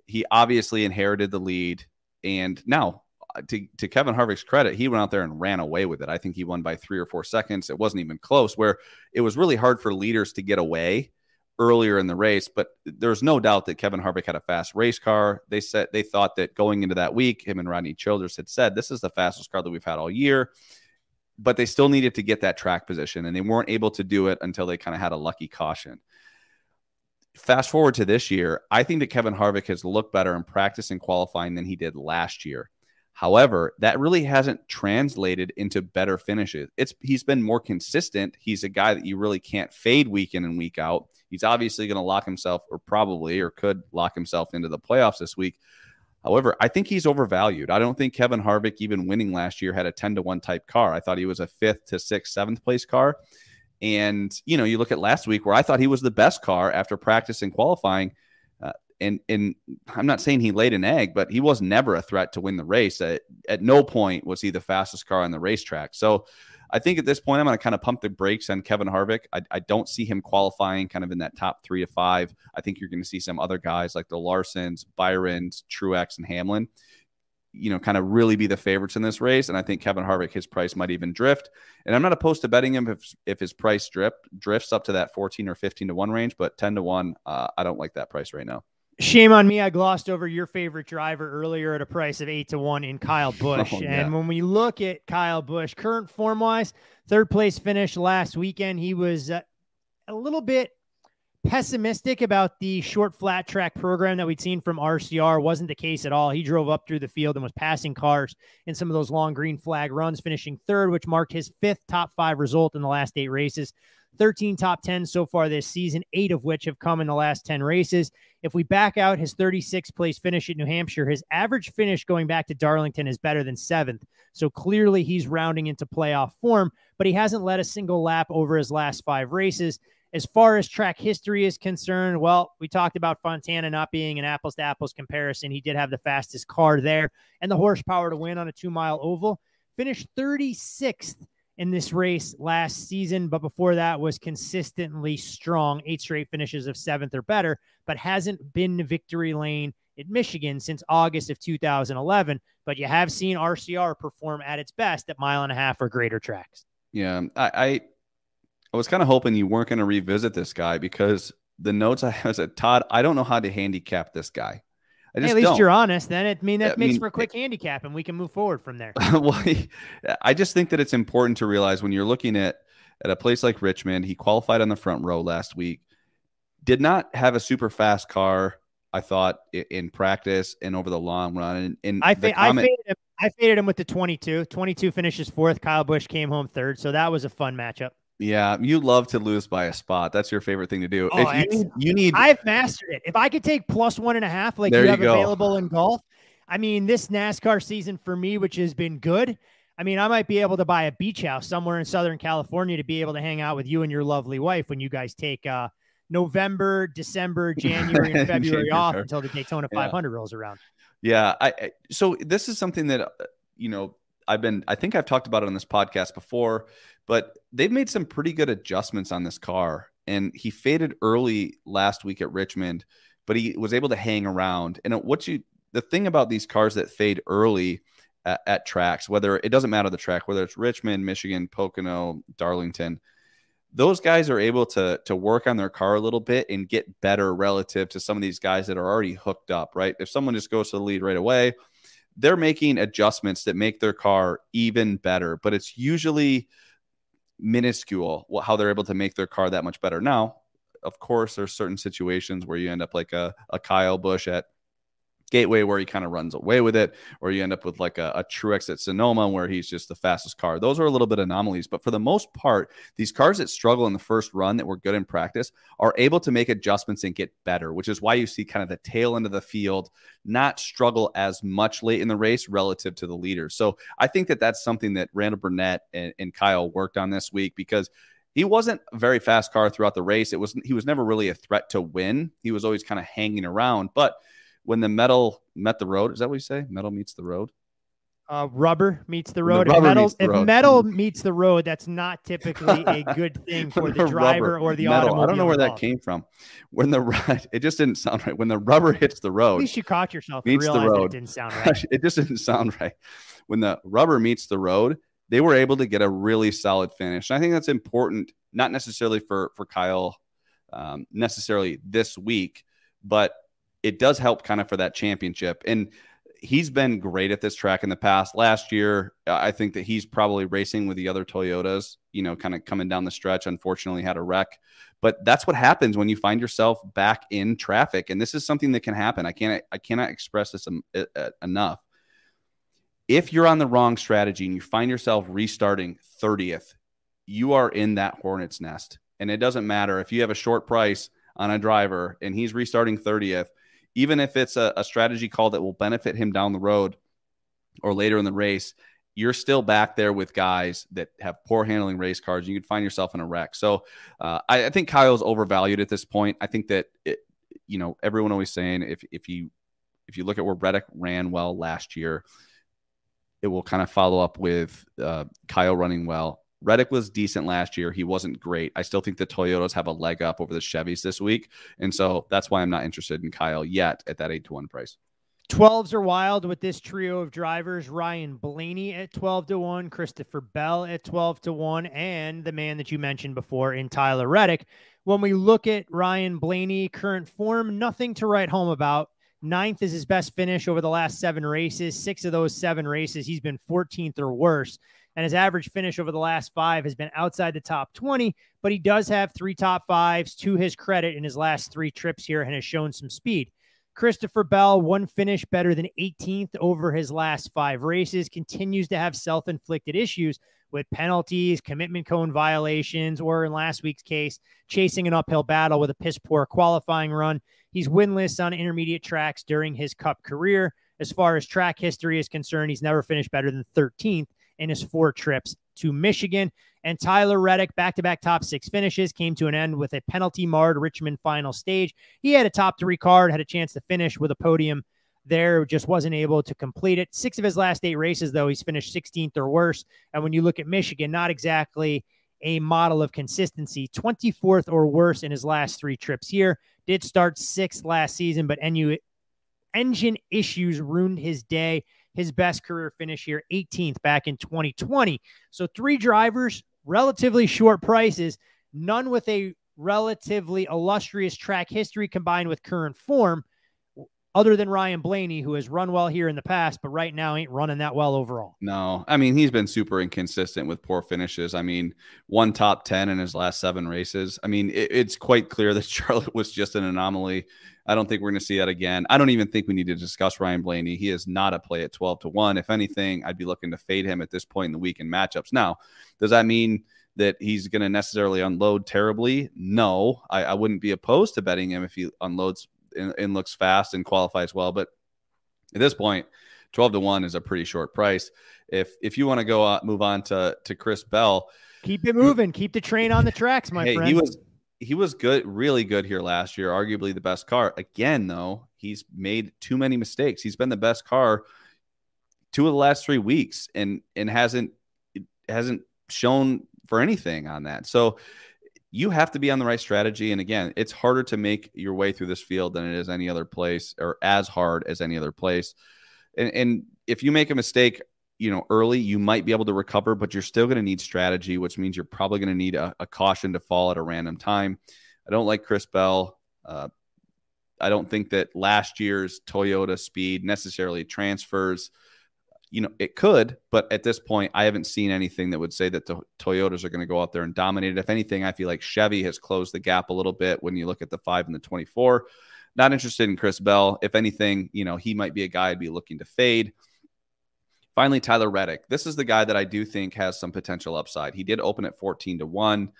he obviously inherited the lead. And now, to, to Kevin Harvick's credit, he went out there and ran away with it. I think he won by three or four seconds. It wasn't even close, where it was really hard for leaders to get away earlier in the race. But there's no doubt that Kevin Harvick had a fast race car. They said they thought that going into that week, him and Rodney Childers had said, this is the fastest car that we've had all year. But they still needed to get that track position, and they weren't able to do it until they kind of had a lucky caution. Fast forward to this year, I think that Kevin Harvick has looked better in practice and qualifying than he did last year. However, that really hasn't translated into better finishes. It's he's been more consistent. He's a guy that you really can't fade week in and week out. He's obviously going to lock himself, or probably, or could lock himself into the playoffs this week. However, I think he's overvalued. I don't think Kevin Harvick, even winning last year, had a ten to one type car. I thought he was a fifth to sixth, seventh place car. And, you know, you look at last week, where I thought he was the best car after practice and qualifying. Uh, and, and I'm not saying he laid an egg, but he was never a threat to win the race. At, at no point was he the fastest car on the racetrack. So I think at this point, I'm going to kind of pump the brakes on Kevin Harvick. I, I don't see him qualifying kind of in that top three to five. I think you're going to see some other guys like the Larsons, Byrons, Truex, and Hamlin, you know, kind of really be the favorites in this race. And I think Kevin Harvick, his price might even drift. And I'm not opposed to betting him if, if his price drip, drifts up to that fourteen or fifteen to one range, but ten to one, uh, I don't like that price right now. Shame on me. I glossed over your favorite driver earlier at a price of eight to one in Kyle Busch. Oh, yeah. And when we look at Kyle Busch, current form wise, third place finish last weekend, he was uh, a little bit pessimistic about the short flat track program that we'd seen from R C R. Wasn't the case at all. He drove up through the field and was passing cars in some of those long green flag runs, finishing third, which marked his fifth top five result in the last eight races. thirteen top tens so far this season, eight of which have come in the last ten races. If we back out his thirty-sixth place finish at New Hampshire, his average finish going back to Darlington is better than seventh. So clearly he's rounding into playoff form, but he hasn't led a single lap over his last five races. As far as track history is concerned, well, we talked about Fontana not being an apples-to-apples comparison. He did have the fastest car there and the horsepower to win on a two-mile oval. Finished thirty-sixth in this race last season, but before that was consistently strong, eight straight finishes of seventh or better, but hasn't been victory lane at Michigan since August of two thousand eleven. But you have seen R C R perform at its best at mile and a half or greater tracks. Yeah, I... I... I was kind of hoping you weren't going to revisit this guy, because the notes I have said, Todd, I don't know how to handicap this guy. I just hey, at least don't. You're honest. Then it I mean that I makes mean, for a quick it, handicap, and we can move forward from there. Well, I just think that it's important to realize when you're looking at at a place like Richmond, he qualified on the front row last week, did not have a super fast car, I thought, in practice and over the long run. And, and I think I faded him. I faded him with the twenty-two. twenty-two finishes fourth. Kyle Busch came home third, so that was a fun matchup. Yeah, you love to lose by a spot. That's your favorite thing to do. Oh, if you, you need, I've mastered it. If I could take plus one and a half, like you have you available in golf, I mean, this NASCAR season for me, which has been good, I mean, I might be able to buy a beach house somewhere in Southern California to be able to hang out with you and your lovely wife when you guys take uh, November, December, January, and February off until the Daytona yeah. five hundred rolls around. Yeah, I, I so this is something that, you know, I've been, I think I've talked about it on this podcast before, but they've made some pretty good adjustments on this car. And he faded early last week at Richmond, but he was able to hang around. And what you, the thing about these cars that fade early at, at tracks, whether it doesn't matter the track, whether it's Richmond, Michigan, Pocono, Darlington, those guys are able to, to work on their car a little bit and get better relative to some of these guys that are already hooked up, right? If someone just goes to the lead right away, they're making adjustments that make their car even better, but it's usually minuscule how they're able to make their car that much better. Now, of course, there's certain situations where you end up like a, a Kyle Busch at Gateway where he kind of runs away with it, or you end up with like a, a Truex at Sonoma where he's just the fastest car. Those are a little bit anomalies, but for the most part, these cars that struggle in the first run that were good in practice are able to make adjustments and get better, which is why you see kind of the tail end of the field not struggle as much late in the race relative to the leaders. So I think that that's something that Randall Burnett and, and Kyle worked on this week, because he wasn't a very fast car throughout the race. It was, he was never really a threat to win. He was always kind of hanging around, but when the metal met the road, is that what you say? Metal meets the road? Uh, rubber meets the road. The if metal, meets the road. If metal meets the road, that's not typically a good thing for the driver rubber, or the metal. automobile. I don't know where involved. that came from. When the ride, it just didn't sound right. When the rubber hits the road, at least you caught yourself. Meets and realized the road. It didn't sound right. It just didn't sound right. When the rubber meets the road, they were able to get a really solid finish. And I think that's important, not necessarily for for Kyle, um, necessarily this week, but it does help kind of for that championship. And he's been great at this track in the past. Last year, I think that he's probably racing with the other Toyotas, you know, kind of coming down the stretch, unfortunately had a wreck. But that's what happens when you find yourself back in traffic. And this is something that can happen. I can't, I cannot express this enough. If you're on the wrong strategy and you find yourself restarting thirtieth, you are in that hornet's nest. And it doesn't matter if you have a short price on a driver and he's restarting thirtieth, even if it's a, a strategy call that will benefit him down the road or later in the race, you're still back there with guys that have poor handling race cars. And you could find yourself in a wreck. So uh, I, I think Kyle's overvalued at this point. I think that, it, you know, everyone always saying if, if you, if you look at where Reddick ran well last year, it will kind of follow up with uh, Kyle running well. Reddick was decent last year. He wasn't great. I still think the Toyotas have a leg up over the Chevys this week. And so that's why I'm not interested in Kyle yet at that eight to one price. twelves are wild with this trio of drivers. Ryan Blaney at twelve to one, Christopher Bell at twelve to one, and the man that you mentioned before in Tyler Reddick. When we look at Ryan Blaney, current form, nothing to write home about. Ninth is his best finish over the last seven races. Six of those seven races, he's been fourteenth or worse. And his average finish over the last five has been outside the top twenty, but he does have three top fives to his credit in his last three trips here and has shown some speed. Christopher Bell, one finish better than eighteenth over his last five races, continues to have self-inflicted issues with penalties, commitment cone violations, or in last week's case, chasing an uphill battle with a piss-poor qualifying run. He's winless on intermediate tracks during his Cup career. As far as track history is concerned, he's never finished better than thirteenth. In his four trips to Michigan. And Tyler Reddick, back-to-back top six finishes, came to an end with a penalty-marred Richmond final stage. He had a top three card, had a chance to finish with a podium there, just wasn't able to complete it. Six of his last eight races, though, he's finished sixteenth or worse. And when you look at Michigan, not exactly a model of consistency, twenty-fourth or worse in his last three trips here. Did start sixth last season, but engine issues ruined his day. His best career finish here, eighteenth back in twenty twenty. So three drivers, relatively short prices, none with a relatively illustrious track history combined with current form, other than Ryan Blaney, who has run well here in the past, but right now ain't running that well overall. No, I mean, he's been super inconsistent with poor finishes. I mean, one top ten in his last seven races. I mean, it, it's quite clear that Charlotte was just an anomaly. I don't think we're going to see that again. I don't even think we need to discuss Ryan Blaney. He is not a play at twelve to one. If anything, I'd be looking to fade him at this point in the week in matchups. Now, does that mean that he's going to necessarily unload terribly? No, I, I wouldn't be opposed to betting him if he unloads and, and looks fast and qualifies well. But at this point, twelve to one is a pretty short price. If if you want to go uh, move on to, to Chris Bell. Keep it moving. Keep the train on the tracks, my hey, friend. He was He was good, really good here last year, arguably the best car. Again, though, he's made too many mistakes. He's been the best car two of the last three weeks and and hasn't hasn't shown for anything on that. So you have to be on the right strategy. And again, it's harder to make your way through this field than it is any other place, or as hard as any other place. And, and if you make a mistake, you know, early, you might be able to recover, but you're still going to need strategy, which means you're probably going to need a, a caution to fall at a random time. I don't like Chris Bell. Uh, I don't think that last year's Toyota speed necessarily transfers. You know, it could, but at this point, I haven't seen anything that would say that the Toyotas are going to go out there and dominate it. If anything, I feel like Chevy has closed the gap a little bit when you look at the five and the twenty-four. Not interested in Chris Bell. If anything, you know, he might be a guy I'd be looking to fade. Finally, Tyler Reddick. This is the guy that I do think has some potential upside. He did open at fourteen to one.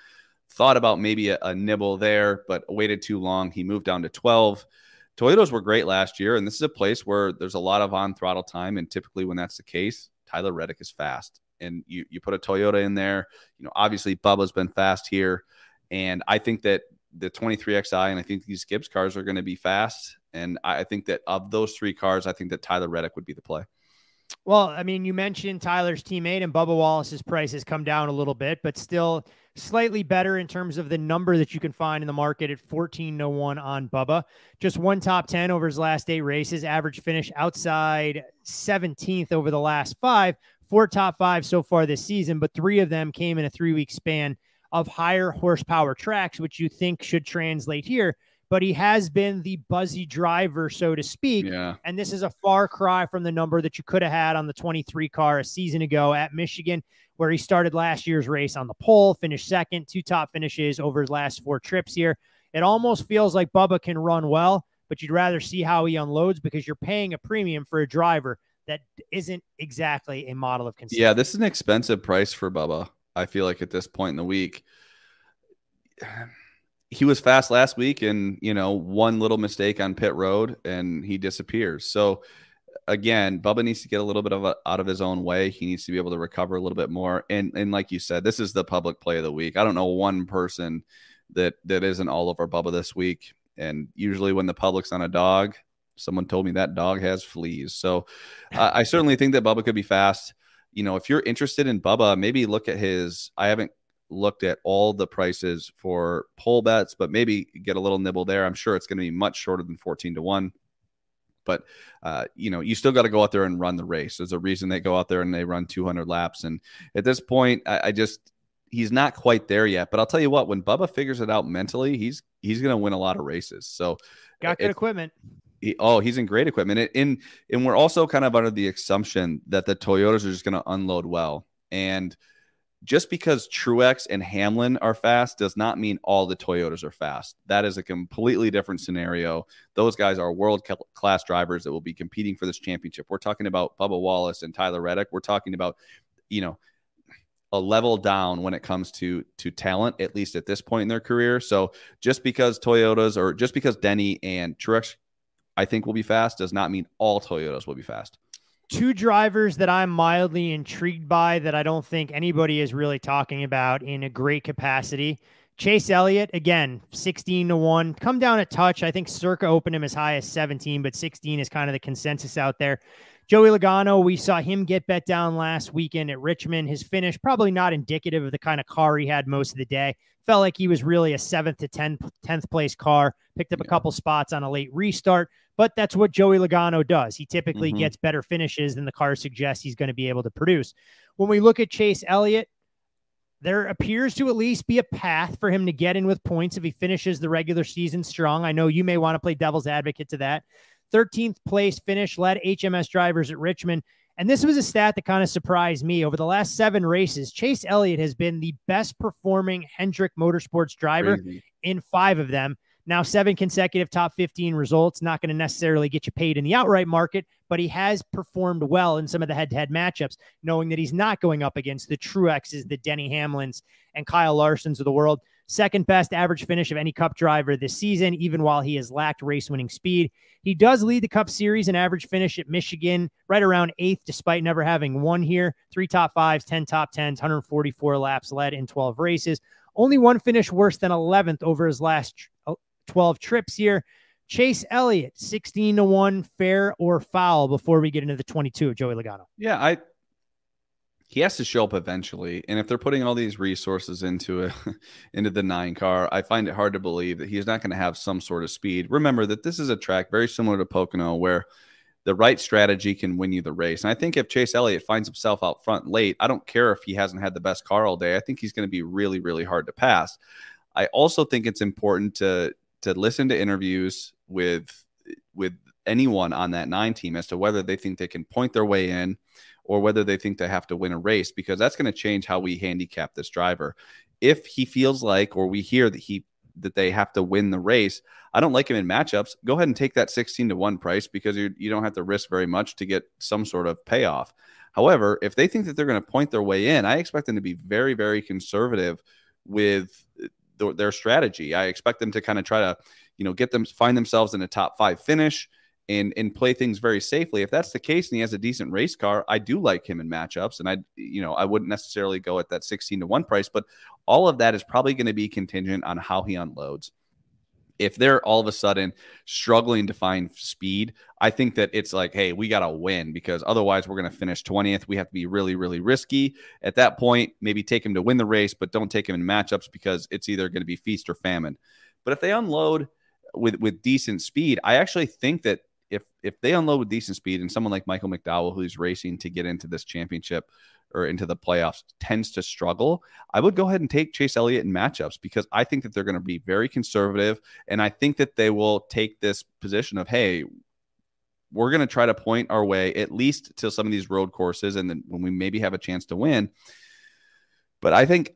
Thought about maybe a, a nibble there, but waited too long. He moved down to twelve. Toyotas were great last year, and this is a place where there's a lot of on-throttle time, and typically when that's the case, Tyler Reddick is fast. And you you put a Toyota in there. You know, obviously Bubba's been fast here, and I think that the twenty-three X I and I think these Gibbs cars are going to be fast. And I, I think that of those three cars, I think that Tyler Reddick would be the play. Well, I mean, you mentioned Tyler's teammate and Bubba Wallace's price has come down a little bit, but still slightly better in terms of the number that you can find in the market at fourteen to one on Bubba. Just one top ten over his last eight races, average finish outside seventeenth over the last five, four top five so far this season, but three of them came in a three-week span of higher horsepower tracks, which you think should translate here. But he has been the buzzy driver, so to speak. Yeah. And this is a far cry from the number that you could have had on the twenty-three car a season ago at Michigan, where he started last year's race on the pole, finished second, two top finishes over his last four trips here. It almost feels like Bubba can run well, but you'd rather see how he unloads because you're paying a premium for a driver that isn't exactly a model of consistency. Yeah, this is an expensive price for Bubba, I feel like, at this point in the week. He was fast last week, and, you know, one little mistake on pit road and he disappears. So again, Bubba needs to get a little bit of a, out of his own way. He needs to be able to recover a little bit more. And, and like you said, this is the public play of the week. I don't know one person that, that isn't all over Bubba this week. And usually when the public's on a dog, someone told me that dog has fleas. So uh, I certainly think that Bubba could be fast. You know, if you're interested in Bubba, maybe look at his, I haven't looked at all the prices for pole bets, but maybe get a little nibble there. I'm sure it's going to be much shorter than fourteen to one, but uh, you know, you still got to go out there and run the race. There's a reason they go out there and they run two hundred laps. And at this point, I, I just, he's not quite there yet, but I'll tell you what, when Bubba figures it out mentally, he's, he's going to win a lot of races. So got good equipment. He, oh, he's in great equipment. And, and, and we're also kind of under the assumption that the Toyotas are just going to unload well. And just because Truex and Hamlin are fast does not mean all the Toyotas are fast. That is a completely different scenario. Those guys are world-class drivers that will be competing for this championship. We're talking about Bubba Wallace and Tyler Reddick. We're talking about, you know, a level down when it comes to to talent, at least at this point in their career. So just because Toyotas or just because Denny and Truex, I think, will be fast does not mean all Toyotas will be fast. Two drivers that I'm mildly intrigued by that I don't think anybody is really talking about in a great capacity. Chase Elliott, again, sixteen to one. Come down a touch. I think Circa opened him as high as seventeen, but sixteen is kind of the consensus out there. Joey Logano, we saw him get bet down last weekend at Richmond. His finish, probably not indicative of the kind of car he had most of the day. Felt like he was really a seventh to tenth place car. Picked up yeah. a couple spots on a late restart. But that's what Joey Logano does. He typically mm-hmm. gets better finishes than the car suggests he's going to be able to produce. When we look at Chase Elliott, there appears to at least be a path for him to get in with points if he finishes the regular season strong. I know you may want to play devil's advocate to that. thirteenth place finish, led H M S drivers at Richmond. And this was a stat that kind of surprised me. Over the last seven races, Chase Elliott has been the best performing Hendrick Motorsports driver Crazy. in five of them. Now, seven consecutive top fifteen results, not going to necessarily get you paid in the outright market, but he has performed well in some of the head-to-head matchups, knowing that he's not going up against the Truexes, the Denny Hamlins, and Kyle Larsons of the world. Second best average finish of any Cup driver this season, even while he has lacked race-winning speed. He does lead the Cup Series in average finish at Michigan, right around eighth, despite never having won here. Three top fives, ten top tens, one hundred forty-four laps led in twelve races. Only one finish worse than eleventh over his last twelve trips here. Chase Elliott, sixteen to one, fair or foul before we get into the twenty-two of Joey Logano? Yeah, I he has to show up eventually. And if they're putting all these resources into a, into the nine car, I find it hard to believe that he's not going to have some sort of speed. Remember that this is a track very similar to Pocono where the right strategy can win you the race. And I think if Chase Elliott finds himself out front late, I don't care if he hasn't had the best car all day. I think he's going to be really, really hard to pass. I also think it's important to to listen to interviews with with anyone on that nine team as to whether they think they can point their way in or whether they think they have to win a race, because that's going to change how we handicap this driver. If he feels like, or we hear that he that they have to win the race. I don't like him in matchups. Go ahead and take that sixteen to one price because you, you don't have to risk very much to get some sort of payoff. However, if they think that they're going to point their way in, I expect them to be very, very conservative with th their strategy. I expect them to kind of try to, you know, get them, find themselves in a top five finish and, and play things very safely. If that's the case and he has a decent race car, I do like him in matchups. And I, you know, I wouldn't necessarily go at that sixteen to one price, but all of that is probably going to be contingent on how he unloads. If they're all of a sudden struggling to find speed, I think that it's like, hey, we got to win because otherwise we're going to finish twentieth. We have to be really, really risky. At that point, maybe take him to win the race, but don't take him in matchups because it's either going to be feast or famine. But if they unload with, with decent speed, I actually think that if, if they unload with decent speed and someone like Michael McDowell, who's racing to get into this championship or into the playoffs, tends to struggle, I would go ahead and take Chase Elliott in matchups because I think that they're going to be very conservative. And I think that they will take this position of, hey, we're going to try to point our way at least to some of these road courses. And then when we maybe have a chance to win, but I think,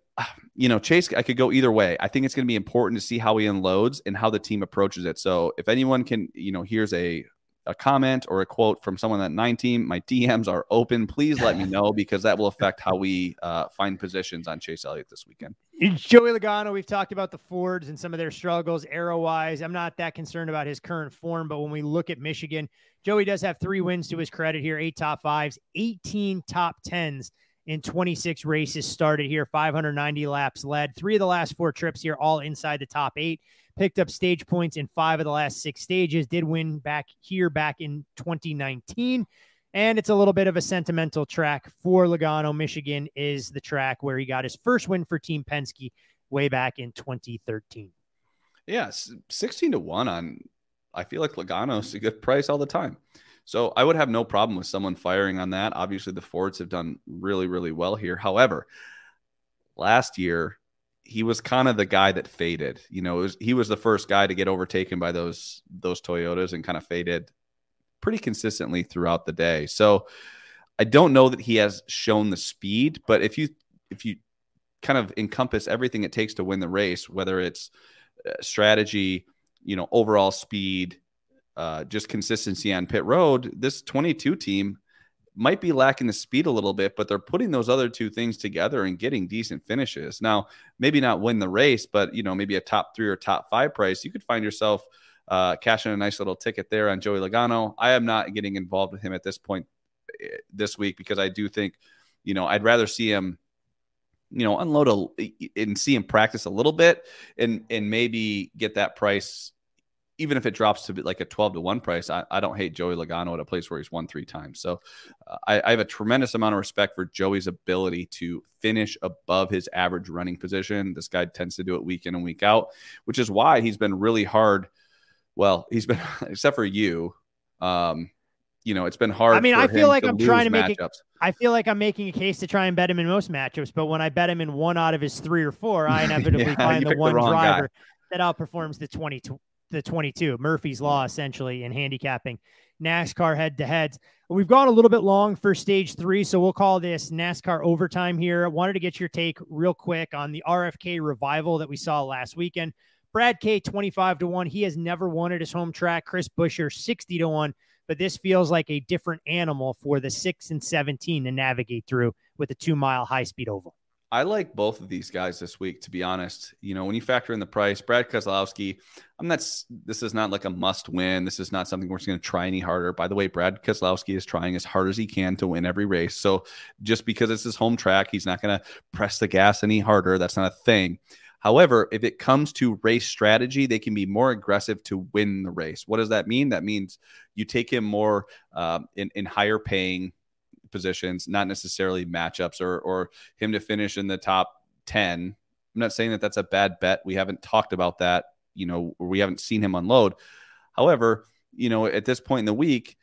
you know, Chase, I could go either way. I think it's going to be important to see how he unloads and how the team approaches it. So if anyone can, you know, here's a, a comment or a quote from someone that nine team, my D Ms are open. Please let me know because that will affect how we uh, find positions on Chase Elliott this weekend. Joey Logano, we've talked about the Fords and some of their struggles arrow-wise. I'm not that concerned about his current form, but when we look at Michigan, Joey does have three wins to his credit here, eight top fives, eighteen top tens in twenty-six races started here, five hundred ninety laps led, three of the last four trips here, all inside the top eight. Picked up stage points in five of the last six stages, did win back here back in twenty nineteen. And it's a little bit of a sentimental track for Logano. Michigan is the track where he got his first win for Team Penske way back in twenty thirteen. Yes, sixteen to one on, I feel like Logano's a good price all the time. So I would have no problem with someone firing on that. Obviously, the Fords have done really, really well here. However, last year, he was kind of the guy that faded, you know, it was, he was the first guy to get overtaken by those, those Toyotas and kind of faded pretty consistently throughout the day. So I don't know that he has shown the speed, but if you, if you kind of encompass everything it takes to win the race, whether it's strategy, you know, overall speed, uh, just consistency on pit road, this twenty-two team might be lacking the speed a little bit, but they're putting those other two things together and getting decent finishes. Now, maybe not win the race, but, you know, maybe a top three or top five price, you could find yourself uh, cashing a nice little ticket there on Joey Logano. I am not getting involved with him at this point this week because I do think, you know, I'd rather see him, you know, unload a, and see him practice a little bit and, and maybe get that price. Even if it drops to like a twelve to one price, I, I don't hate Joey Logano at a place where he's won three times. So uh, I, I have a tremendous amount of respect for Joey's ability to finish above his average running position. This guy tends to do it week in and week out, which is why he's been really hard. Well, he's been, except for you, um, you know, it's been hard. I mean, I feel like I'm trying to make it, I feel like I'm making a case to try and bet him in most matchups, but when I bet him in one out of his three or four, I inevitably yeah, find the one the driver guy that outperforms the twenty-two. The twenty-two, Murphy's Law, essentially, in handicapping NASCAR head-to-heads. We've gone a little bit long for stage three, so we'll call this NASCAR overtime here. I wanted to get your take real quick on the R F K revival that we saw last weekend. Brad K, twenty-five to one. He has never won at his home track. Chris Buescher, sixty to one. But this feels like a different animal for the six and seventeen to navigate through with a two-mile high-speed oval. I like both of these guys this week, to be honest. You know, when you factor in the price, Brad Keselowski, I'm not, this is not like a must win. This is not something we're just going to try any harder. By the way, Brad Keselowski is trying as hard as he can to win every race. So just because it's his home track, he's not going to press the gas any harder. That's not a thing. However, if it comes to race strategy, they can be more aggressive to win the race. What does that mean? That means you take him more um, in, in higher paying positions, not necessarily matchups or or him to finish in the top ten. I'm not saying that that's a bad bet. We haven't talked about that, you know, we haven't seen him unload. However, you know, at this point in the week,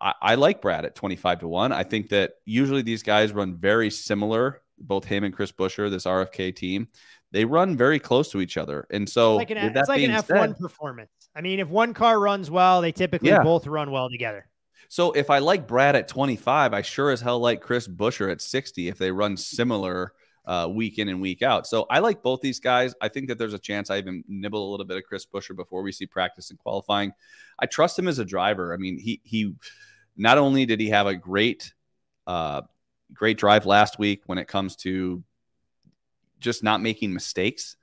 I, I like Brad at twenty-five to one. I think that usually these guys run very similar, both him and Chris Buescher, this R F K team. They run very close to each other. And so it's like an, it's like an F one said, performance. I mean, if one car runs well, they typically yeah. both run well together. So if I like Brad at twenty-five, I sure as hell like Chris Buescher at sixty if they run similar uh, week in and week out. So I like both these guys. I think that there's a chance I even nibble a little bit of Chris Buescher before we see practice and qualifying. I trust him as a driver. I mean, he, he not only did he have a great, uh, great drive last week when it comes to just not making mistakes,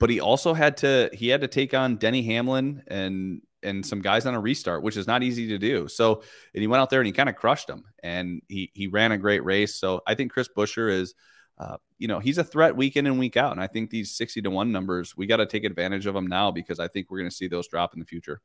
but he also had to, he had to take on Denny Hamlin and, and some guys on a restart, which is not easy to do. So, and he went out there and he kind of crushed them, and he, he ran a great race. So I think Chris Buescher is, uh, you know, he's a threat week in and week out. And I think these sixty to one numbers, we got to take advantage of them now, because I think we're going to see those drop in the future.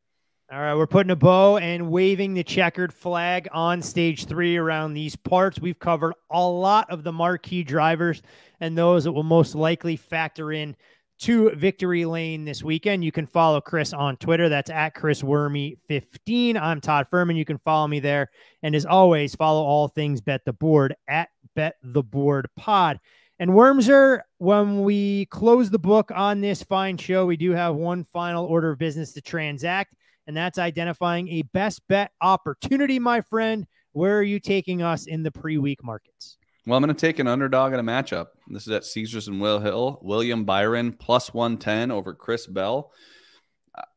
All right, we're putting a bow and waving the checkered flag on stage three around these parts. We've covered a lot of the marquee drivers and those that will most likely factor in to victory lane this weekend. You can follow Chris on Twitter. That's at Chris Werme fifteen. I'm Todd Fuhrman. You can follow me there. And as always, follow all things Bet the Board at Bet the Board Pod. And Wermser, when we close the book on this fine show, we do have one final order of business to transact. And that's identifying a best bet opportunity, my friend. Where are you taking us in the pre-week markets? Well, I'm going to take an underdog in a matchup. This is at Caesars and Will Hill. William Byron plus one ten over Chris Bell.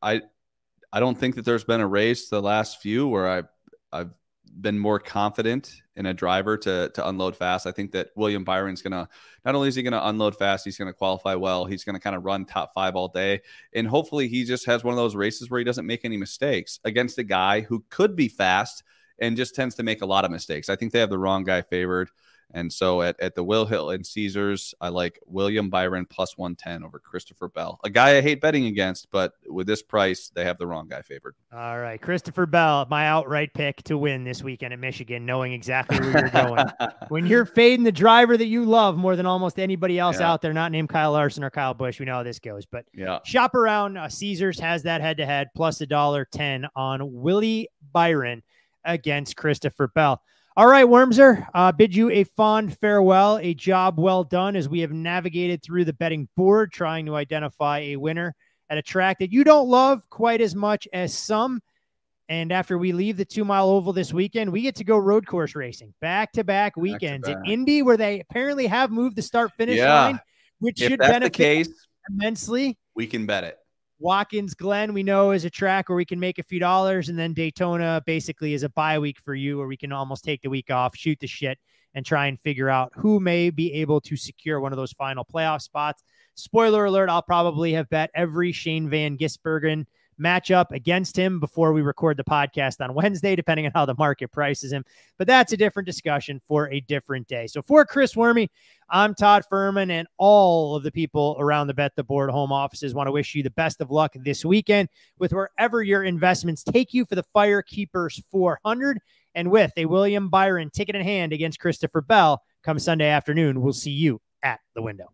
I I don't think that there's been a race the last few where I've, I've been more confident in a driver to, to unload fast. I think that William Byron's going to, not only is he going to unload fast, he's going to qualify well. He's going to kind of run top five all day. And hopefully he just has one of those races where he doesn't make any mistakes against a guy who could be fast and just tends to make a lot of mistakes. I think they have the wrong guy favored. And so at, at the Will Hill and Caesars, I like William Byron plus one ten over Christopher Bell, a guy I hate betting against, but with this price, they have the wrong guy favored. All right, Christopher Bell, my outright pick to win this weekend in Michigan, knowing exactly where you're going. When you're fading the driver that you love more than almost anybody else yeah. out there, not named Kyle Larson or Kyle Busch, we know how this goes. But yeah. shop around. Uh, Caesars has that head-to-head, plus a dollar ten on Willie Byron against Christopher Bell. All right, Wermser, uh, bid you a fond farewell, a job well done as we have navigated through the betting board, trying to identify a winner at a track that you don't love quite as much as some. And after we leave the two-mile oval this weekend, we get to go road course racing, back-to-back weekends back to back. At Indy, where they apparently have moved the start-finish yeah. line, which if should benefit case, immensely. We can bet it. Watkins Glen, we know, is a track where we can make a few dollars, and then Daytona basically is a bye week for you where we can almost take the week off, shoot the shit, and try and figure out who may be able to secure one of those final playoff spots. Spoiler alert, I'll probably have bet every Shane Van Gisbergen matchup against him before we record the podcast on Wednesday, depending on how the market prices him. But that's a different discussion for a different day. So for Chris Werme, I'm Todd Fuhrman, and all of the people around the Bet the Board home offices want to wish you the best of luck this weekend with wherever your investments take you for the Firekeepers four hundred. And with a William Byron ticket in hand against Christopher Bell come Sunday afternoon, we'll see you at the window.